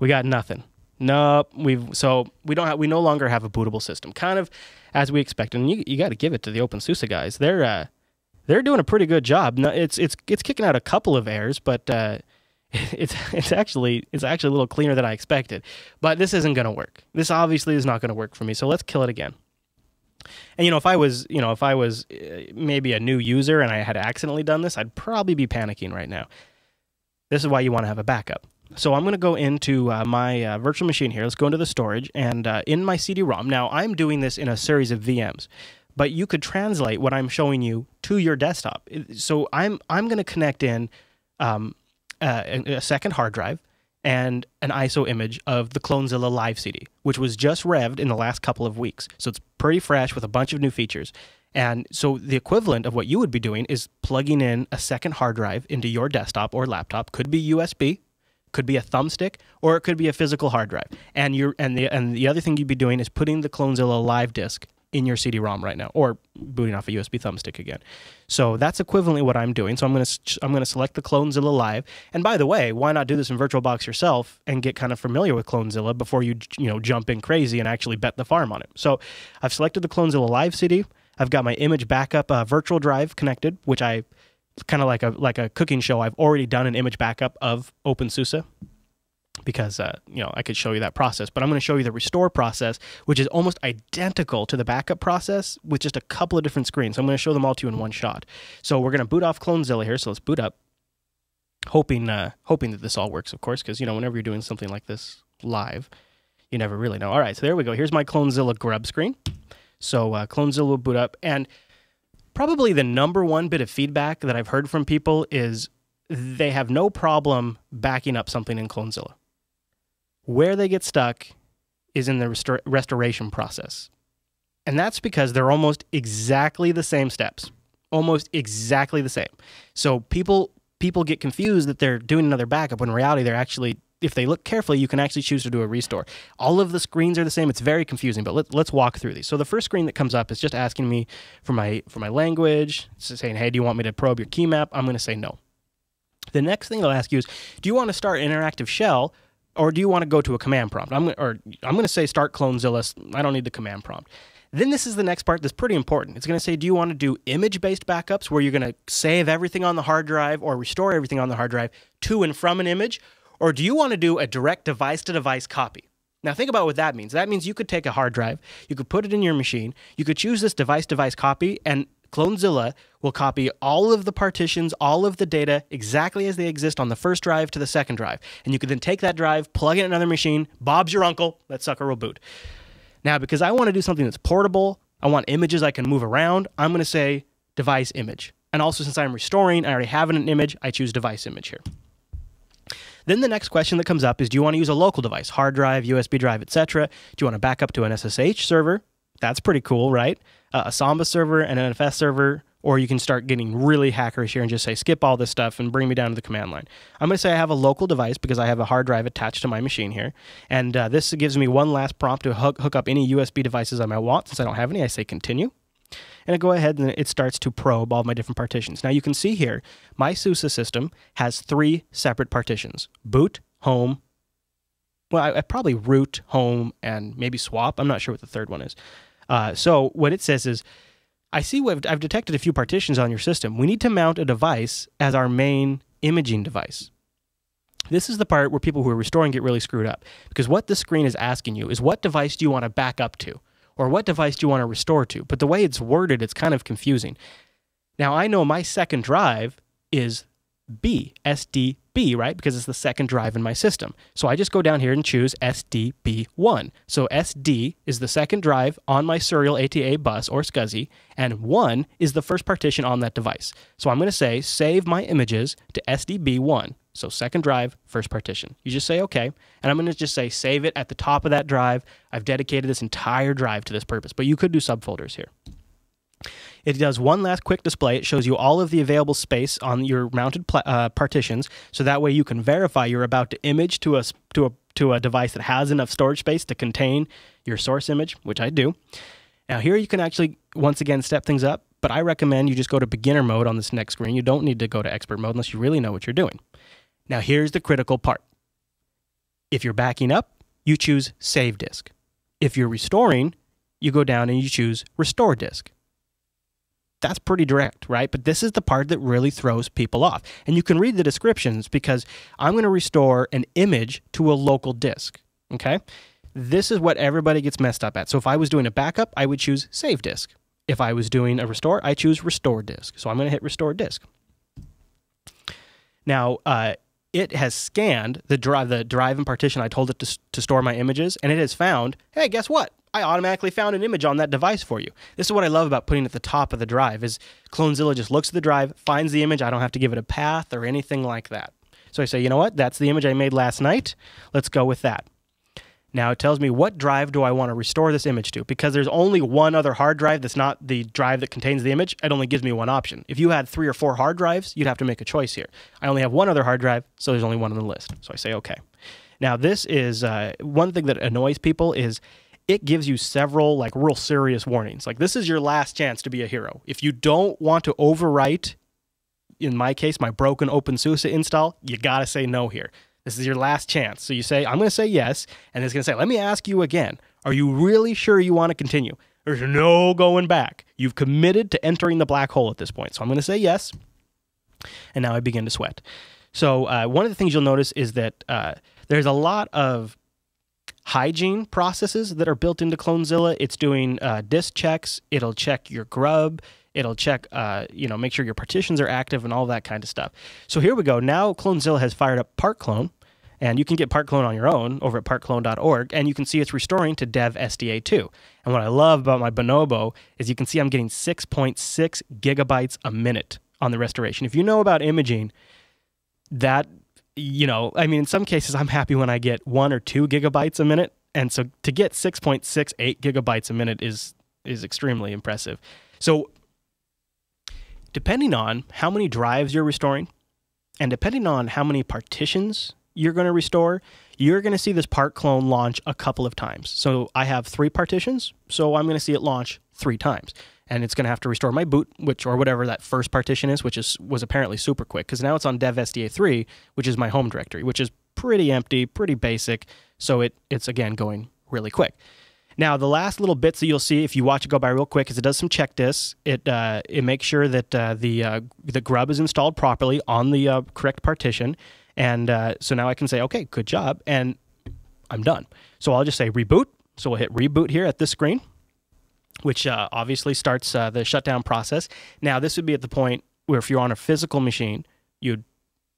We got nothing. Nope. We no longer have a bootable system. Kind of as we expected. And you got to give it to the OpenSUSE guys. They're doing a pretty good job. No, it's kicking out a couple of errors, but it's actually a little cleaner than I expected. But this isn't going to work. This obviously is not going to work for me. So let's kill it again. And, you know, if I was maybe a new user and I had accidentally done this, I'd probably be panicking right now. This is why you want to have a backup. So I'm going to go into my virtual machine here. Let's go into the storage and in my CD-ROM. Now, I'm doing this in a series of VMs, but you could translate what I'm showing you to your desktop. So I'm going to connect in a second hard drive and an ISO image of the Clonezilla Live CD, which was just revved in the last couple of weeks. So it's pretty fresh with a bunch of new features. And so the equivalent of what you would be doing is plugging in a second hard drive into your desktop or laptop. Could be USB, could be a thumbstick, or it could be a physical hard drive. And the other thing you'd be doing is putting the Clonezilla Live disk in your CD-ROM right now, or booting off a USB thumbstick again. So that's equivalently what I'm doing. So I'm going to select the Clonezilla Live. And by the way, why not do this in VirtualBox yourself and get kind of familiar with Clonezilla before you jump in crazy and actually bet the farm on it. So I've selected the Clonezilla Live CD. I've got my image backup virtual drive connected, which I kind of like a cooking show. I've already done an image backup of OpenSUSE, because you know, I could show you that process, but I'm going to show you the restore process, which is almost identical to the backup process with just a couple of different screens. So I'm going to show them all to you in one shot. So we're going to boot off Clonezilla here. So let's boot up, hoping that this all works, of course, because you know, whenever you're doing something like this live, you never really know. All right, so there we go. Here's my Clonezilla grub screen. So Clonezilla will boot up. And probably the number one bit of feedback that I've heard from people is they have no problem backing up something in Clonezilla. Where they get stuck is in the restoration process. And that's because they're almost exactly the same steps. Almost exactly the same. So people get confused that they're doing another backup when in reality they're actually, if they look carefully, you can actually choose to do a restore. All of the screens are the same. It's very confusing, but let's walk through these. So the first screen that comes up is just asking me for my language. It's saying, hey, do you want me to probe your key map? I'm going to say no. The next thing they'll ask you is, do you want to start an interactive shell or do you want to go to a command prompt? I'm going to say start Clonezilla. I don't need the command prompt. Then this is the next part that's pretty important. It's going to say, do you want to do image-based backups where you're going to save everything on the hard drive or restore everything on the hard drive to and from an image? Or do you want to do a direct device-to-device copy? Now think about what that means. That means you could take a hard drive, you could put it in your machine, you could choose this device-to-device copy, and Clonezilla will copy all of the partitions, all of the data, exactly as they exist on the first drive to the second drive. And you could then take that drive, plug it in another machine, Bob's your uncle, that sucker will boot. Now, because I want to do something that's portable, I want images I can move around, I'm going to say device image. And also, since I'm restoring, I already have an image, I choose device image here. Then the next question that comes up is, do you want to use a local device, hard drive, USB drive, etc.? Do you want to back up to an SSH server? That's pretty cool, right? A Samba server, an NFS server, or you can start getting really hackerish here and just say, skip all this stuff and bring me down to the command line. I'm going to say I have a local device because I have a hard drive attached to my machine here. And this gives me one last prompt to hook up any USB devices I might want. Since I don't have any, I say continue. And I go ahead and it starts to probe all my different partitions. Now you can see here, my SUSE system has three separate partitions. Boot, home, well, I probably root, home, and maybe swap. I'm not sure what the third one is. So what it says is, I see I've detected a few partitions on your system. We need to mount a device as our main imaging device. This is the part where people who are restoring get really screwed up, because what this screen is asking you is what device do you want to back up to, or what device do you want to restore to? But the way it's worded, it's kind of confusing. Now, I know my second drive is B, SDB, right? Because it's the second drive in my system. So I just go down here and choose SDB1. So SD is the second drive on my serial ATA bus or SCSI, and 1 is the first partition on that device. So I'm going to say, save my images to SDB1. So second drive, first partition. You just say okay, and I'm going to just say save it at the top of that drive. I've dedicated this entire drive to this purpose, but you could do subfolders here. It does one last quick display. It shows you all of the available space on your mounted partitions, so that way you can verify you're about to image to a device that has enough storage space to contain your source image, which I do. Now here you can actually, once again, step things up, but I recommend you just go to beginner mode on this next screen. You don't need to go to expert mode unless you really know what you're doing. Now here's the critical part. If you're backing up, you choose Save Disk. If you're restoring, you go down and you choose Restore Disk. That's pretty direct, right? But this is the part that really throws people off. And you can read the descriptions because I'm going to restore an image to a local disk, okay? This is what everybody gets messed up at. So if I was doing a backup, I would choose Save Disk. If I was doing a restore, I choose Restore Disk. So I'm going to hit Restore Disk. Now, it has scanned the drive and partition I told it to store my images, and it has found, hey, guess what? I automatically found an image on that device for you. This is what I love about putting it at the top of the drive, is Clonezilla just looks at the drive, finds the image. I don't have to give it a path or anything like that. So I say, you know what? That's the image I made last night. Let's go with that. Now it tells me what drive do I want to restore this image to, because there's only one other hard drive that's not the drive that contains the image. It only gives me one option. If you had 3 or 4 hard drives, you'd have to make a choice here. I only have one other hard drive, so there's only one on the list. So I say, okay. Now this is one thing that annoys people is it gives you several like real serious warnings. Like this is your last chance to be a hero. If you don't want to overwrite, in my case, my broken OpenSUSE install, you gotta say no here. This is your last chance. So you say, I'm going to say yes. And it's going to say, let me ask you again. Are you really sure you want to continue? There's no going back. You've committed to entering the black hole at this point. So I'm going to say yes. And now I begin to sweat. So one of the things you'll notice is that there's a lot of hygiene processes that are built into Clonezilla. It's doing disk checks. It'll check your grub. It'll check, you know, make sure your partitions are active and all that kind of stuff. So here we go. Now Clonezilla has fired up PartClone. And you can get PartClone on your own over at partclone.org, and you can see it's restoring to dev SDA 2. And what I love about my Bonobo is you can see I'm getting 6.6 gigabytes a minute on the restoration. If you know about imaging, that, you know, I mean, in some cases I'm happy when I get 1 or 2 gigabytes a minute. And so to get 6.68 gigabytes a minute is extremely impressive. So depending on how many drives you're restoring and depending on how many partitions you're going to restore, you're going to see this PartClone launch a couple of times. So I have 3 partitions, so I'm going to see it launch 3 times. And it's going to have to restore my boot, which, or whatever that first partition is, which was apparently super quick, because now it's on dev SDA 3, which is my home directory, which is pretty empty, pretty basic. So it's again, going really quick. Now, the last little bits that you'll see if you watch it go by real quick is it does some check disks. It makes sure that the grub is installed properly on the correct partition. And so now I can say, okay, good job, and I'm done. So I'll just say reboot. So we'll hit reboot here at this screen, which obviously starts the shutdown process. Now, this would be at the point where if you're on a physical machine, you'd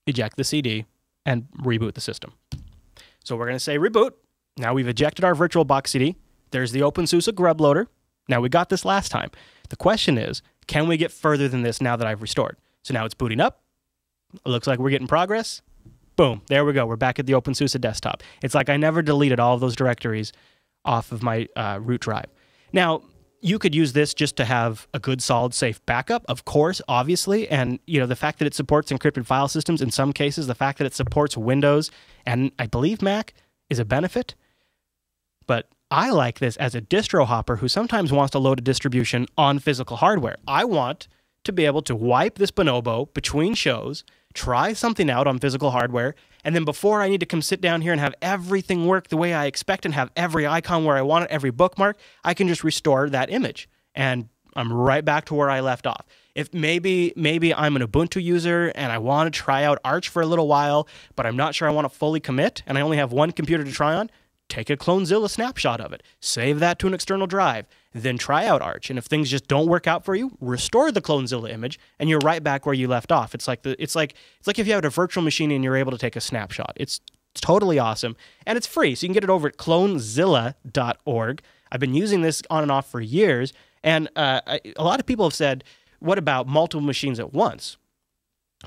eject the CD and reboot the system. So we're going to say reboot. Now we've ejected our VirtualBox CD. There's the OpenSUSE grub loader. Now, we got this last time. The question is, can we get further than this now that I've restored? So now it's booting up. It looks like we're getting progress. Boom. There we go. We're back at the OpenSUSE desktop. It's like I never deleted all of those directories off of my root drive. Now, you could use this just to have a good, solid, safe backup, of course, obviously. And, you know, the fact that it supports encrypted file systems in some cases, the fact that it supports Windows and I believe Mac is a benefit. But I like this as a distro hopper who sometimes wants to load a distribution on physical hardware. I want to be able to wipe this Bonobo between shows, try something out on physical hardware, and then before I need to come sit down here and have everything work the way I expect and have every icon where I want it, every bookmark, I can just restore that image. And I'm right back to where I left off. If maybe I'm an Ubuntu user and I want to try out Arch for a little while, but I'm not sure I want to fully commit and I only have 1 computer to try on, take a Clonezilla snapshot of it, save that to an external drive, then try out Arch. And if things just don't work out for you, restore the Clonezilla image, and you're right back where you left off. It's like it's like if you have a virtual machine and you're able to take a snapshot. It's totally awesome, and it's free, so you can get it over at Clonezilla.org. I've been using this on and off for years, and a lot of people have said, "What about multiple machines at once?"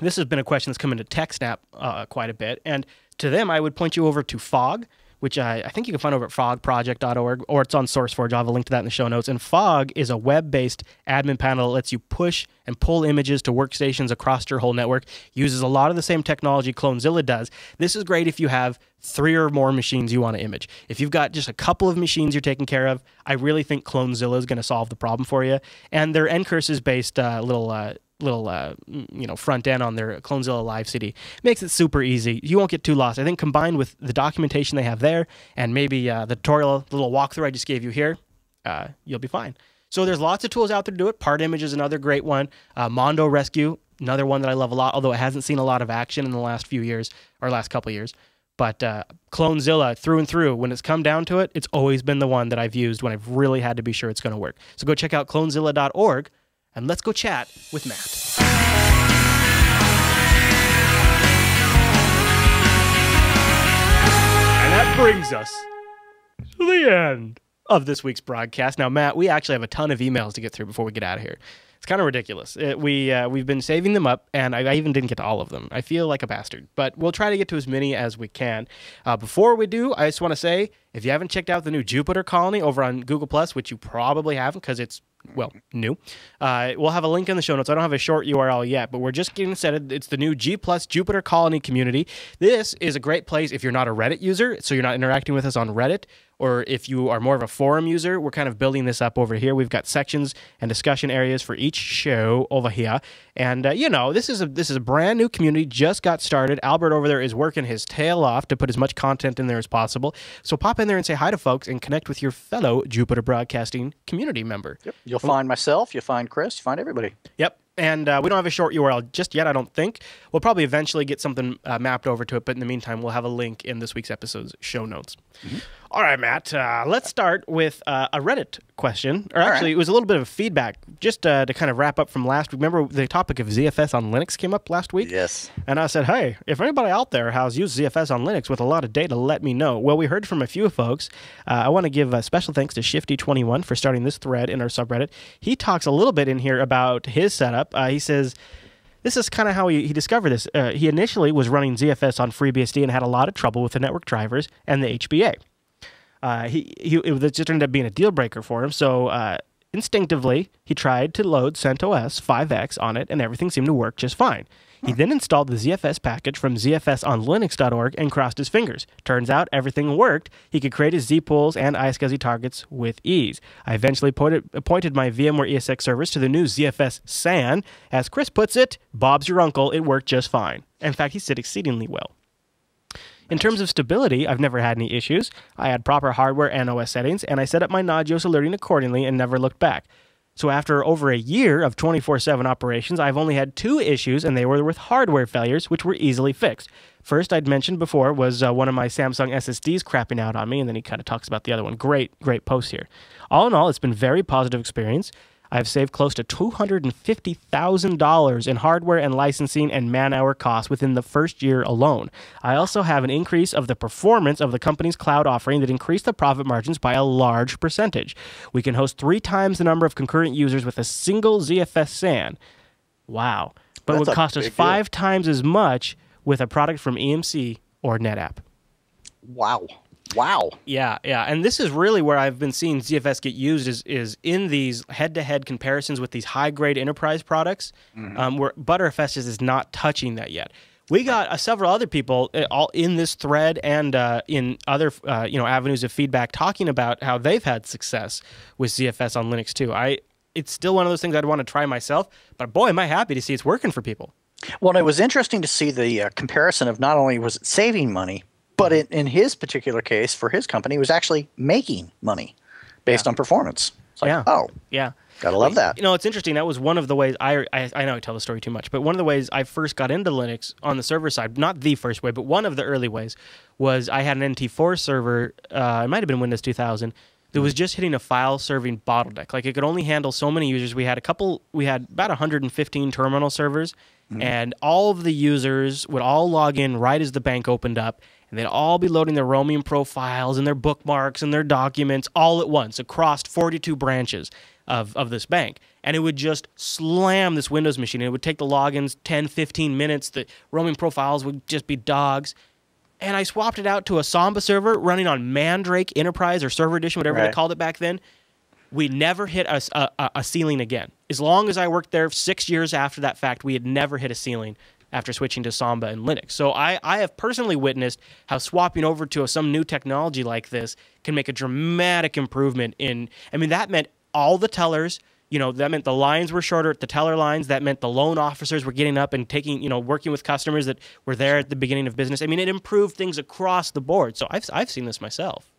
This has been a question that's come into TechSnap quite a bit, and to them, I would point you over to Fog, which I think you can find over at fogproject.org, or it's on SourceForge. I'll have a link to that in the show notes. And Fog is a web-based admin panel that lets you push and pull images to workstations across your whole network. Uses a lot of the same technology Clonezilla does. This is great if you have 3 or more machines you want to image. If you've got just a couple of machines you're taking care of, I really think Clonezilla is going to solve the problem for you. And their ncurses-based little front end on their Clonezilla Live CD makes it super easy. You won't get too lost. I think combined with the documentation they have there and maybe the tutorial, little walkthrough I just gave you here, you'll be fine. So there's lots of tools out there to do it. Part Image is another great one. Mondo Rescue, another one that I love a lot, although it hasn't seen a lot of action in the last few years or last couple years. But Clonezilla, through and through, when it's come down to it, it's always been the one that I've used when I've really had to be sure it's going to work. So go check out Clonezilla.org. And let's go chat with Matt. And that brings us to the end of this week's broadcast. Now, Matt, we actually have a ton of emails to get through before we get out of here. It's kind of ridiculous. We've been saving them up, and I even didn't get to all of them. I feel like a bastard, but we'll try to get to as many as we can. Before we do, I just want to say, if you haven't checked out the new Jupiter Colony over on Google+, which you probably haven't because it's, well, new, we'll have a link in the show notes. I don't have a short URL yet, but we're just getting set. It's the new G+ Jupiter Colony community. This is a great place if you're not a Reddit user, so you're not interacting with us on Reddit, or if you are more of a forum user. We're kind of building this up over here. We've got sections and discussion areas for each show over here. And, you know, this is a brand new community, just got started. Albert over there is working his tail off to put as much content in there as possible. So pop in there and say hi to folks and connect with your fellow Jupiter Broadcasting community member. Yep. You'll find myself, you'll find Chris, you'll find everybody. Yep. And we don't have a short URL just yet, I don't think. We'll probably eventually get something mapped over to it, but in the meantime, we'll have a link in this week's episode's show notes. Mm-hmm. All right, Matt, let's start with a Reddit question. Or actually, it was a little bit of feedback, just to kind of wrap up from last week. Remember the topic of ZFS on Linux came up last week? Yes. And I said, hey, if anybody out there has used ZFS on Linux with a lot of data, let me know. Well, we heard from a few folks. I want to give a special thanks to Shifty21 for starting this thread in our subreddit. He talks a little bit in here about his setup. He says, this is kind of how he discovered this. He initially was running ZFS on FreeBSD and had a lot of trouble with the network drivers and the HBA. It just ended up being a deal breaker for him. So instinctively, he tried to load CentOS 5X on it, and everything seemed to work just fine. He then installed the ZFS package from zfsonlinux.org and crossed his fingers. Turns out everything worked. He could create his zpools and iSCSI targets with ease. I eventually appointed my VMware ESX servers to the new ZFS SAN. As Chris puts it, Bob's your uncle. It worked just fine. In fact, he did exceedingly well. In terms of stability, I've never had any issues. I had proper hardware and OS settings, and I set up my Nagios alerting accordingly and never looked back. So after over a year of 24/7 operations, I've only had 2 issues, and they were with hardware failures, which were easily fixed. First, I'd mentioned before, was one of my Samsung SSDs crapping out on me, and then he kind of talks about the other one. Great, great post here. All in all, it's been a very positive experience. I've saved close to $250,000 in hardware and licensing and man-hour costs within the first year alone. I also have an increase of the performance of the company's cloud offering that increased the profit margins by a large percentage. We can host 3 times the number of concurrent users with a single ZFS SAN. Wow. But it would cost us 5 times as much with a product from EMC or NetApp. Wow. Wow. Yeah, yeah. And this is really where I've been seeing ZFS get used is in these head-to-head comparisons with these high-grade enterprise products, where Butterfest is not touching that yet. We got several other people all in this thread and in other avenues of feedback talking about how they've had success with ZFS on Linux too. It's still one of those things I'd want to try myself, but boy, am I happy to see it's working for people. Well, it was interesting to see the comparison of not only was it saving money, but in his particular case, for his company, was actually making money based on performance. It's like, oh, yeah, gotta love that. You know, it's interesting. That was one of the ways I know I tell the story too much, but one of the ways I first got into Linux on the server side, not the first way, but one of the early ways, was I had an NT4 server. It might have been Windows 2000. That was just hitting a file-serving bottleneck. Like, it could only handle so many users. We had about 115 terminal servers, and all of the users would all log in right as the bank opened up. And they'd all be loading their roaming profiles and their bookmarks and their documents all at once across 42 branches of this bank. And it would just slam this Windows machine. And it would take the logins 10, 15 minutes. The roaming profiles would just be dogs. And I swapped it out to a Samba server running on Mandrake Enterprise or Server Edition, whatever they called it back then. We never hit a ceiling again. As long as I worked there, 6 years after that fact, we had never hit a ceiling after switching to Samba and Linux. So I have personally witnessed how swapping over to some new technology like this can make a dramatic improvement in, I mean, that meant all the tellers, you know, that meant the lines were shorter at the teller lines, that meant the loan officers were getting up and taking, you know, working with customers that were there at the beginning of business. I mean, it improved things across the board. So I've seen this myself.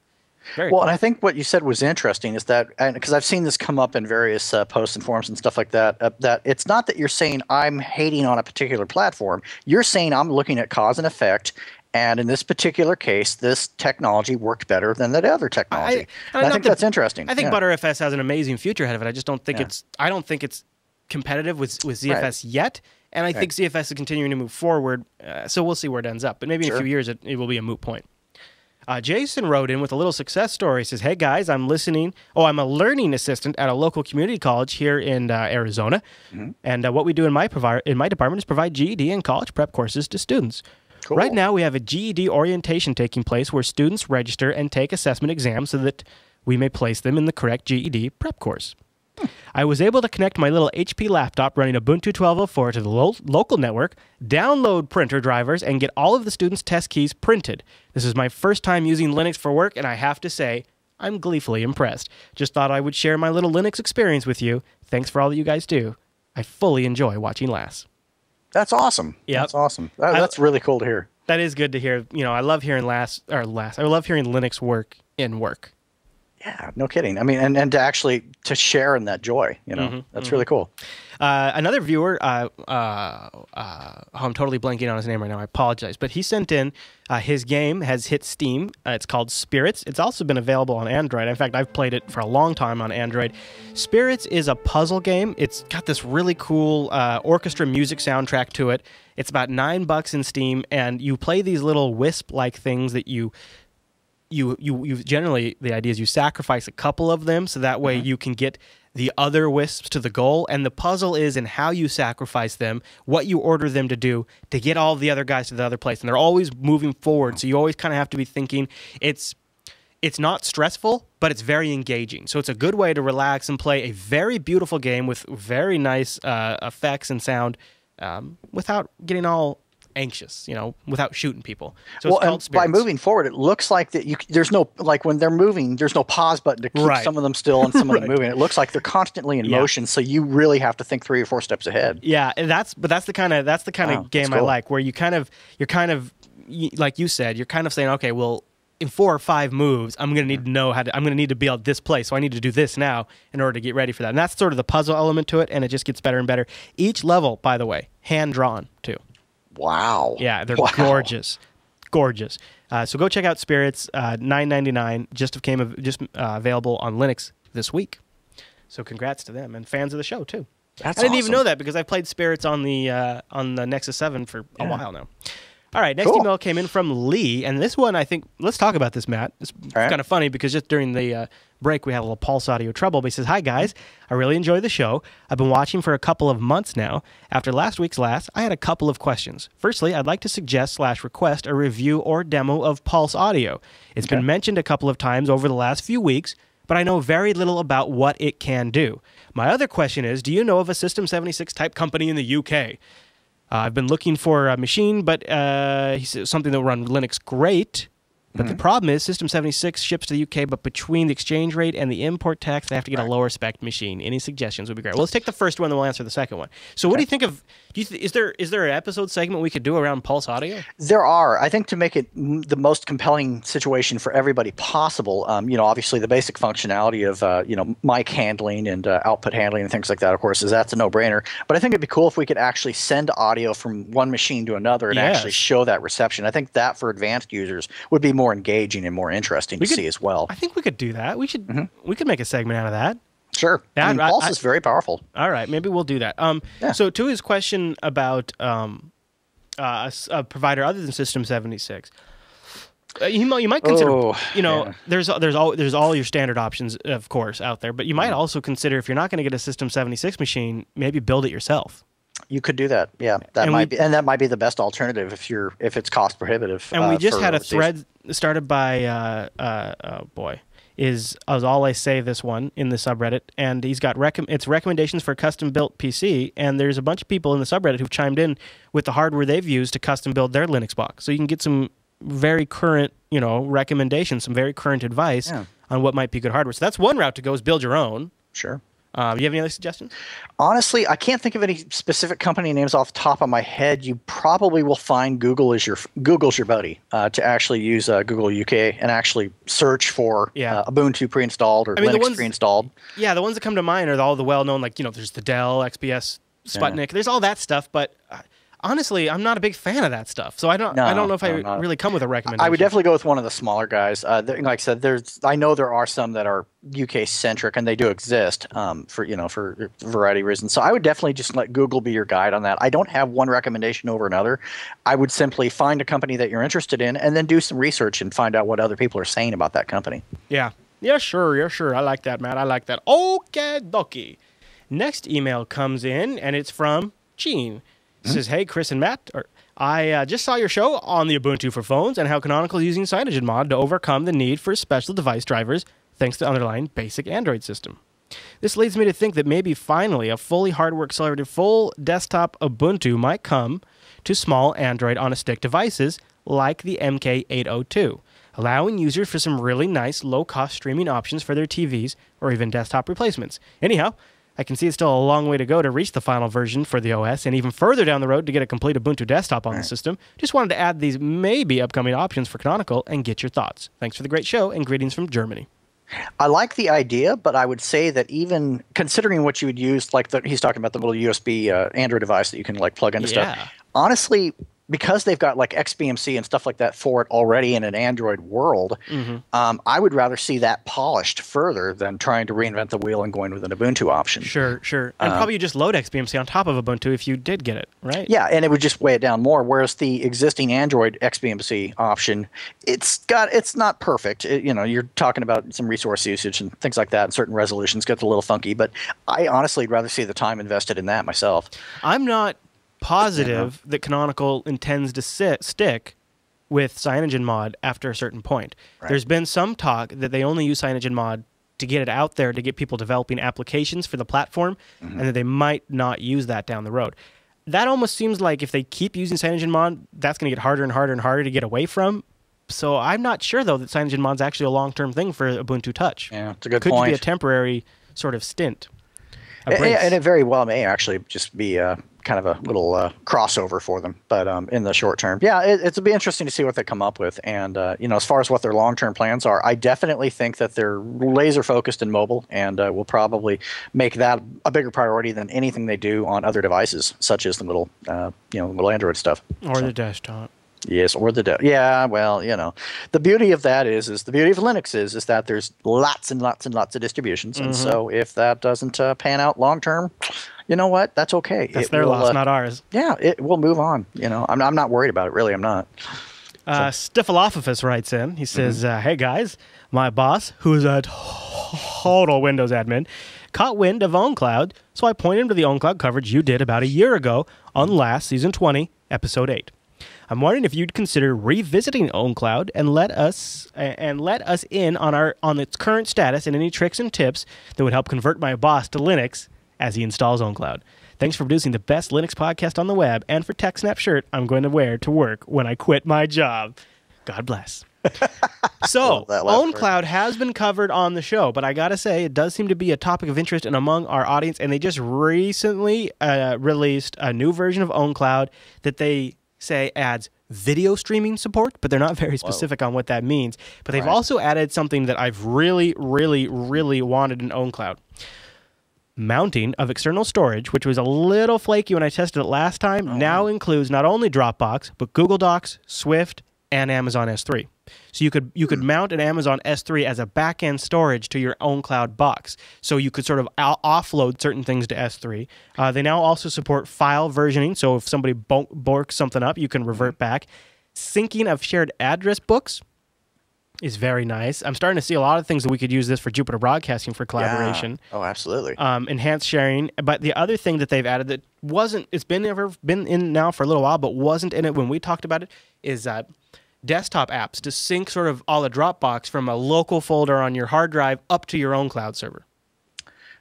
Very well, cool. And I think what you said was interesting is that, because I've seen this come up in various posts and forums and stuff like that, that it's not that you're saying I'm hating on a particular platform. You're saying I'm looking at cause and effect, and in this particular case, this technology worked better than that other technology. I think that's interesting. I think ButterFS has an amazing future ahead of it. I just don't think it's competitive with ZFS yet, and I think ZFS is continuing to move forward. So we'll see where it ends up, but maybe in a few years it will be a moot point. Jason wrote in with a little success story. He says, hey, guys, I'm listening. Oh, I'm a learning assistant at a local community college here in Arizona. And what we do in my department is provide GED and college prep courses to students. Cool. Right now, we have a GED orientation taking place where students register and take assessment exams so that we may place them in the correct GED prep course. I was able to connect my little HP laptop running Ubuntu 12.04 to the local network, download printer drivers, and get all of the students' test keys printed. This is my first time using Linux for work, and I have to say, I'm gleefully impressed. Just thought I would share my little Linux experience with you. Thanks for all that you guys do. I fully enjoy watching Lass. That's awesome. Yeah, that's awesome. That's really cool to hear. That is good to hear. You know, I love hearing I love hearing Linux work in work. Yeah, no kidding. I mean, and to actually share in that joy, you know, that's really cool. Another viewer, I'm totally blanking on his name right now. I apologize. But he sent in his game has hit Steam. It's called Spirits. It's also been available on Android. In fact, I've played it for a long time on Android. Spirits is a puzzle game. It's got this really cool orchestra music soundtrack to it. It's about $9 in Steam, and you play these little wisp-like things that you generally, the idea is you sacrifice a couple of them so that way you can get the other wisps to the goal, and the puzzle is in how you sacrifice them, what you order them to do to get all the other guys to the other place, and they're always moving forward, so you always kind of have to be thinking. It's not stressful, but it's very engaging. So it's a good way to relax and play a very beautiful game with very nice effects and sound without getting all anxious, you know, without shooting people. So it's called Spirits. By moving forward, it looks like that there's no, like when they're moving, there's no pause button to keep some of them still and some of them moving. It looks like they're constantly in motion, so you really have to think 3 or 4 steps ahead. Yeah, and that's the kind of game I like, where like you said, you're kind of saying, okay, well, in 4 or 5 moves, I'm going to need to know how to, I'm going to need to be at this place, so I need to do this now in order to get ready for that. And that's sort of the puzzle element to it, and it just gets better and better. Each level, by the way, hand-drawn too. Wow. Yeah, they're gorgeous. Gorgeous. So go check out Spirits, $9.99, just available on Linux this week. So congrats to them and fans of the show too. That's awesome. I didn't even know that because I played Spirits on the Nexus 7 for a while now. All right, next email came in from Lee, and this one, I think, let's talk about this, Matt. It's kind of funny because just during the break, we had a little pulse audio trouble, but he says, "Hi, guys. I really enjoy the show. I've been watching for a couple of months now. After last week's last, I had a couple of questions. Firstly, I'd like to suggest/request a review or demo of Pulse Audio. It's been mentioned a couple of times over the last few weeks, but I know very little about what it can do. My other question is, do you know of a System76 type company in the UK? I've been looking for a machine, but something that will run Linux great. But the problem is System76 ships to the UK, but between the exchange rate and the import tax, they have to get a lower spec machine. Any suggestions would be great." Well, let's take the first one, then we'll answer the second one. So what do you think of is there an episode segment we could do around Pulse Audio? There are. I think to make it the most compelling situation for everybody possible, you know, obviously the basic functionality of you know, mic handling and output handling and things like that, of course, that's a no-brainer. But I think it'd be cool if we could actually send audio from one machine to another and actually show that reception. I think that for advanced users would be more engaging and more interesting to see as well. I think we could do that. We should we could make a segment out of that. Sure. I mean, Pulse is very powerful. All right, maybe we'll do that. So to his question about a provider other than System76, you might consider there's all your standard options, of course, out there, but you might also consider, if you're not going to get a System76 machine, maybe build it yourself. You could do that. Yeah, that might be the best alternative if it's cost prohibitive. And we just had a thread started by in the subreddit, and he's got recommendations for a custom built PC, and there's a bunch of people in the subreddit who've chimed in with the hardware they've used to custom build their Linux box. So you can get some very current, you know, recommendations, some very current advice on what might be good hardware. So that's one route to go, is build your own. Sure. Do you have any other suggestions? Honestly, I can't think of any specific company names off the top of my head. You probably will find Google's your buddy to actually use Google UK and actually search for Ubuntu pre-installed or Linux pre-installed. Yeah, the ones that come to mind are all the well-known, like, you know, there's the Dell, XPS, Sputnik. Yeah. There's all that stuff, but... honestly, I'm not a big fan of that stuff, so I don't know if I really come with a recommendation. I would definitely go with one of the smaller guys. Like I said, I know there are some that are UK centric, and they do exist for a variety of reasons. So I would definitely just let Google be your guide on that. I don't have one recommendation over another. I would simply find a company that you're interested in, and then do some research and find out what other people are saying about that company. Yeah, sure. I like that, Matt. I like that. Okay, dokie. Next email comes in, and it's from Gene. Says, "Hey, Chris and Matt, I just saw your show on the Ubuntu for Phones and how Canonical is using Cyanogen Mod to overcome the need for special device drivers thanks to the underlying basic Android system. This leads me to think that maybe finally a fully hardware-accelerated full desktop Ubuntu might come to small Android on-a-stick devices like the MK802, allowing users for some really nice low-cost streaming options for their TVs or even desktop replacements. Anyhow, I can see it's still a long way to go to reach the final version for the OS, and even further down the road to get a complete Ubuntu desktop on the system. Just wanted to add these maybe upcoming options for Canonical and get your thoughts. Thanks for the great show, and greetings from Germany." I like the idea, but I would say that even considering what you would use, like he's talking about the little USB Android device that you can like plug into stuff. Honestly, because they've got like XBMC and stuff like that for it already in an Android world, I would rather see that polished further than trying to reinvent the wheel and going with an Ubuntu option. Sure, sure. And probably just load XBMC on top of Ubuntu if you did get it, right? Yeah, and it would just weigh it down more, whereas the existing Android XBMC option, it's not perfect. It, you know, you're talking about some resource usage and things like that, and certain resolutions get a little funky, but I honestly would rather see the time invested in that myself. I'm not positive that Canonical intends to stick with Cyanogen Mod after a certain point. Right. There's been some talk that they only use Cyanogen Mod to get it out there, to get people developing applications for the platform, and that they might not use that down the road. That almost seems like if they keep using Cyanogen Mod, that's going to get harder and harder and harder to get away from. So I'm not sure, though, that Cyanogen Mod's actually a long-term thing for Ubuntu Touch. Yeah, it's a good point. Could be a temporary sort of stint. And it very well may actually just be kind of a little crossover for them, but in the short term. Yeah, it'll be interesting to see what they come up with. And, you know, as far as what their long-term plans are, I definitely think that they're laser-focused in mobile and will probably make that a bigger priority than anything they do on other devices, such as the little, you know, little Android stuff. Or the desktop. Yes, or the yeah. Well, you know, the beauty of that is the beauty of Linux is that there's lots and lots and lots of distributions, and so if that doesn't pan out long term, you know what? That's okay. That's their loss, not ours. Yeah, it will move on. You know, I'm not worried about it. Really, I'm not. Stifleophifus writes in. He says, "Hey guys, my boss, who is a total Windows admin, caught wind of OwnCloud, so I pointed him to the OwnCloud coverage you did about a year ago on last season 20, episode 8." I'm wondering if you'd consider revisiting OwnCloud and let us in on its current status and any tricks and tips that would help convert my boss to Linux as he installs OwnCloud. Thanks for producing the best Linux podcast on the web and for TechSnap shirt I'm going to wear to work when I quit my job. God bless. So, OwnCloud has been covered on the show, but I gotta say, it does seem to be a topic of interest and among our audience, and they just recently released a new version of OwnCloud that they say adds video streaming support, but they're not very specific on what that means. But they've also added something that I've really, really, really wanted in OwnCloud. Mounting of external storage, which was a little flaky when I tested it last time, now includes not only Dropbox, but Google Docs, Swift, and Amazon S3. So you could mount an Amazon S3 as a back-end storage to your OwnCloud box. So you could sort of offload certain things to S3. They now also support file versioning. So if somebody borks something up, you can revert back. Syncing of shared address books is very nice. I'm starting to see a lot of things that we could use this for Jupiter Broadcasting for collaboration. Yeah. Oh, absolutely. Enhanced sharing. But the other thing that they've added that wasn't, it's been in now for a little while, but wasn't in it when we talked about it, is desktop apps to sync sort of a la Dropbox from a local folder on your hard drive up to your OwnCloud server,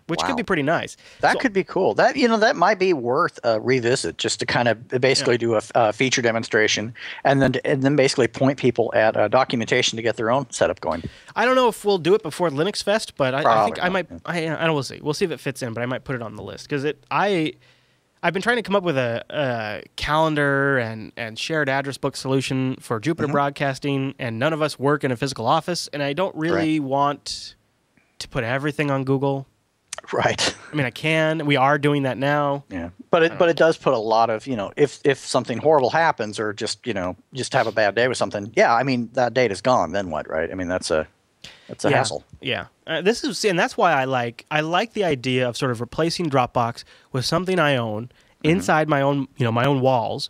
which could be pretty nice. That could be cool. That, you know, that might be worth a revisit just to kind of basically do a feature demonstration and then basically point people at documentation to get their own setup going. I don't know if we'll do it before Linux Fest, but I think I might. I we'll see. We'll see if it fits in, but I might put it on the list because I've been trying to come up with a calendar and shared address book solution for Jupiter Broadcasting, and none of us work in a physical office, and I don't really want to put everything on Google. Right. I mean, I can. We are doing that now. Yeah. But it does put a lot of, you know, if something horrible happens or just, you know, just have a bad day with something, yeah, I mean, that data's gone. Then what, right? I mean, that's a hassle. Yeah. And that's why I like the idea of sort of replacing Dropbox with something I own inside my own walls,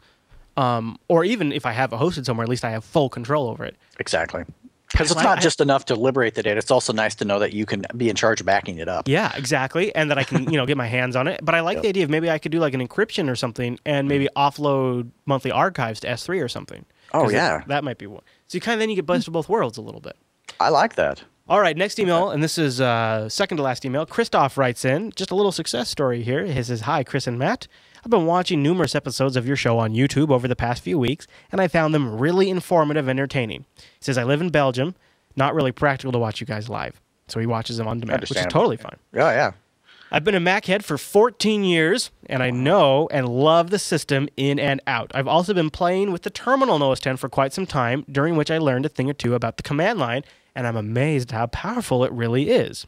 or even if I have it hosted somewhere, at least I have full control over it. Exactly. Because it's not just enough to liberate the data. It's also nice to know that you can be in charge of backing it up. Yeah, exactly. And that I can, you know, get my hands on it. But I like the idea of maybe I could do like an encryption or something and maybe offload monthly archives to S3 or something. Oh, yeah. That might be one. So you kind of then you get best of both worlds a little bit. I like that. All right, next email, and this is second to last email. Christoph writes in, just a little success story here. He says, hi, Chris and Matt. I've been watching numerous episodes of your show on YouTube over the past few weeks, and I found them really informative and entertaining. He says, I live in Belgium. Not really practical to watch you guys live. So he watches them on demand, which is totally fine. Yeah, yeah. I've been a Mac head for 14 years, and I know and love the system in and out. I've also been playing with the terminal in OS X for quite some time, during which I learned a thing or two about the command line and I'm amazed how powerful it really is.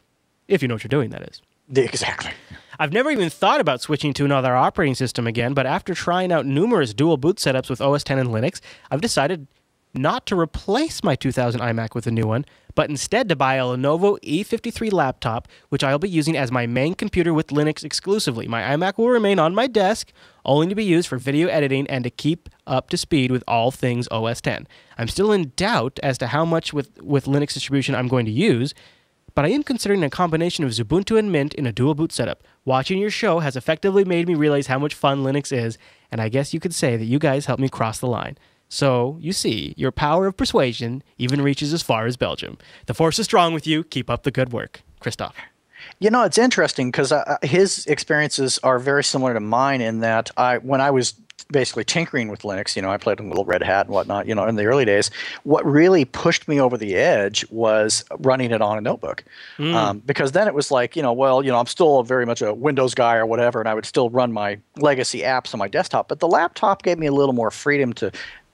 If you know what you're doing, that is. Exactly. I've never even thought about switching to another operating system again, but after trying out numerous dual boot setups with OS X and Linux, I've decided not to replace my 2000 iMac with a new one, but instead to buy a Lenovo E53 laptop, which I'll be using as my main computer with Linux exclusively. My iMac will remain on my desk, only to be used for video editing and to keep up to speed with all things OS X. I'm still in doubt as to how much with Linux distribution I'm going to use, but I am considering a combination of Ubuntu and Mint in a dual boot setup. Watching your show has effectively made me realize how much fun Linux is, and I guess you could say that you guys helped me cross the line. So, you see, your power of persuasion even reaches as far as Belgium. The force is strong with you. Keep up the good work. Christoph. You know, it's interesting because his experiences are very similar to mine in that when I was basically tinkering with Linux, you know, I played with little Red Hat and whatnot, you know, in the early days. What really pushed me over the edge was running it on a notebook. Because then it was like, you know, well, you know, I'm still very much a Windows guy or whatever, and I would still run my legacy apps on my desktop. But the laptop gave me a little more freedom to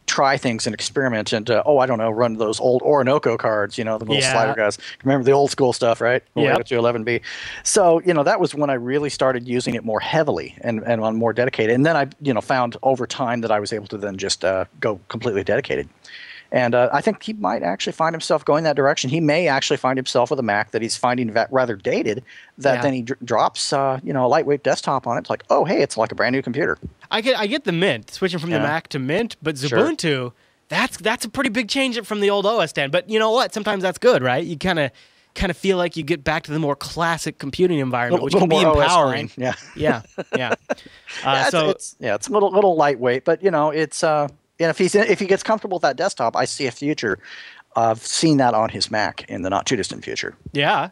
try things and experiment and, oh, I don't know, run those old Orinoco cards, you know, the little slider guys. Remember the old school stuff, right? Yeah. 11B. So, you know, that was when I really started using it more heavily and on more dedicated. And then I, you know, found over time that I was able to then just go completely dedicated. And I think he might actually find himself going that direction. He may actually find himself with a Mac that he's finding rather dated that then he drops you know, a lightweight desktop on it. It's like, oh, hey, it's like a brand new computer. I get the Mint, switching from the Mac to Mint, but Ubuntu, that's a pretty big change from the old OS X. But you know what? Sometimes that's good, right? You kind of feel like you get back to the more classic computing environment, which can be empowering. It's a little lightweight, but you know, it's and if he gets comfortable with that desktop, I see a future of seeing that on his Mac in the not too distant future. I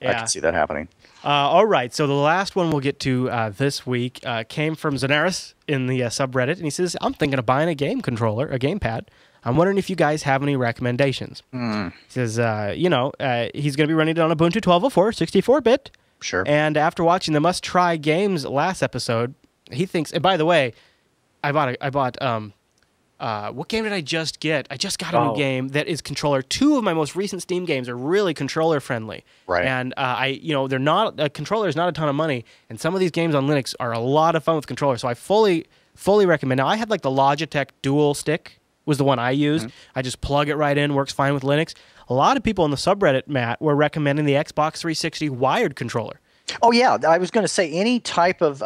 can see that happening. All right, so the last one we'll get to this week came from Zenaris in the subreddit, and he says, I'm thinking of buying a game controller, a gamepad. I'm wondering if you guys have any recommendations. He says, you know, he's going to be running it on Ubuntu 12.04, 64-bit. Sure. And after watching the must-try games last episode, he thinks, and by the way, what game did I just get? I just got a new game that is controller. Two of my most recent Steam games are really controller friendly. Right. And you know, they're not a controller is not a ton of money, and some of these games on Linux are a lot of fun with controller. So I fully recommend. Now I had like the Logitech Dual Stick was the one I used. I just plug it right in, works fine with Linux. A lot of people in the subreddit, Matt, were recommending the Xbox 360 wired controller. Oh yeah, I was going to say any type of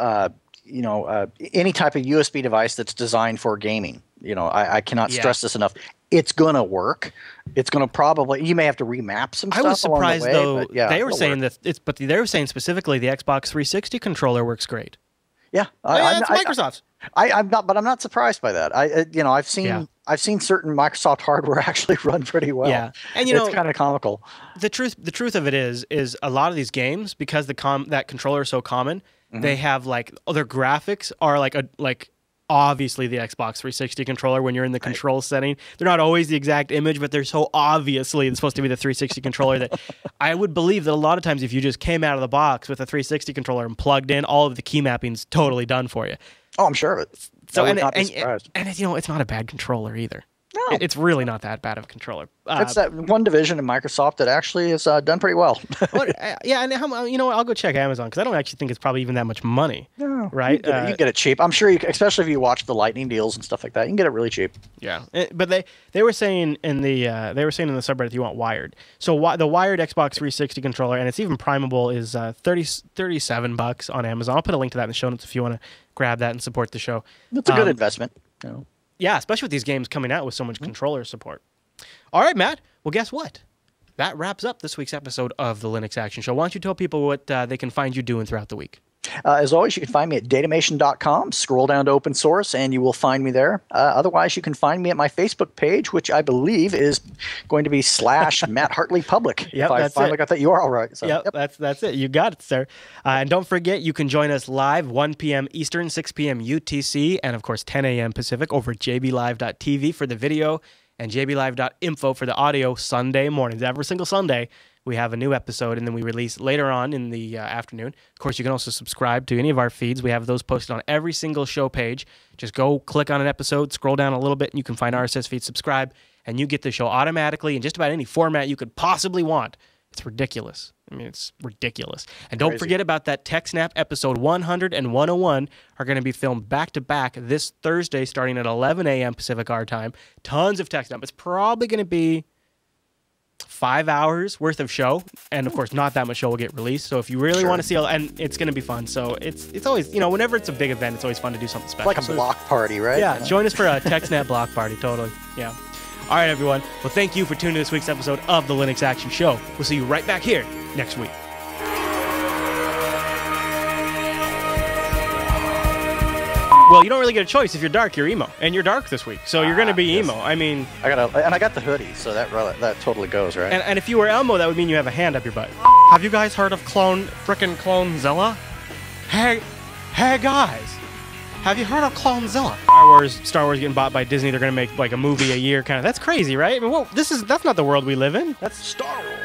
you know, any type of USB device that's designed for gaming. You know, I cannot stress this enough. It's going to work. It's going to probably – you may have to remap some stuff. I was surprised, though. Yeah, they were saying that – but they were saying specifically the Xbox 360 controller works great. Yeah. It's Microsoft's. I'm not surprised by that. You know, I've seen certain Microsoft hardware actually run pretty well. Yeah, and you know, it's kind of comical. The truth of it is a lot of these games, because that controller is so common, they have like their graphics are like obviously the Xbox 360 controller when you're in the control setting. They're not always the exact image, but they're so obviously it's supposed to be the 360 controller that I would believe that a lot of times if you just came out of the box with a 360 controller and plugged in, all of the key mapping's totally done for you. Oh, I'm sure of it. So and you know, it's not a bad controller either. No. It's really not that bad of a controller. It's that one division in Microsoft that actually is done pretty well. And you know, I'll go check Amazon because I don't actually think it's probably even that much money. No, right? You can get it cheap. I'm sure, especially if you watch the Lightning deals and stuff like that, you can get it really cheap. Yeah, but they were saying in the subreddit you want wired. So the wired Xbox 360 controller, and it's even primable, is $37 on Amazon. I'll put a link to that in the show notes if you want to grab that and support the show. It's a good investment. You know. Yeah, especially with these games coming out with so much controller support. All right, Matt. Well, guess what? That wraps up this week's episode of the Linux Action Show. Why don't you tell people what they can find you doing throughout the week? As always, you can find me at datamation.com. Scroll down to open source, and you will find me there. Otherwise, you can find me at my Facebook page, which I believe is going to be /MattHartleyPublic. Yep, that's it. I got that URL right. So, yep, that's it. You got it, sir. And don't forget, you can join us live 1 p.m. Eastern, 6 p.m. UTC, and of course 10 a.m. Pacific over at jblive.tv for the video and jblive.info for the audio Sunday mornings. Every single Sunday, we have a new episode, and then we release later on in the afternoon. Of course, you can also subscribe to any of our feeds. We have those posted on every single show page. Just go click on an episode, scroll down a little bit, and you can find RSS feed, subscribe, and you get the show automatically in just about any format you could possibly want. It's ridiculous. I mean, it's ridiculous. And don't forget about that TechSnap episode 100 and 101 are going to be filmed back-to-back this Thursday starting at 11 a.m. Pacific Hour Time. Tons of TechSnap. It's probably going to be 5 hours worth of show, and of course not that much show will get released, so if you really want to see, and it's going to be fun, so it's always, you know, whenever it's a big event, it's always fun to do something special. It's like a block party, right? Yeah, join us for a TechSnap block party, totally, yeah. All right, everyone, well, thank you for tuning in to this week's episode of the Linux Action Show. We'll see you right back here next week. Well, you don't really get a choice. If you're dark, you're emo, and you're dark this week, so you're going to be emo. I mean, I got the hoodie, so that totally goes, right? And if you were Elmo, that would mean you have a hand up your butt. Have you guys heard of Clonezilla? Hey guys, have you heard of Clonezilla? Star Wars getting bought by Disney. They're going to make like a movie a year, kind of. That's crazy, right? I mean, well, that's not the world we live in. That's Star Wars.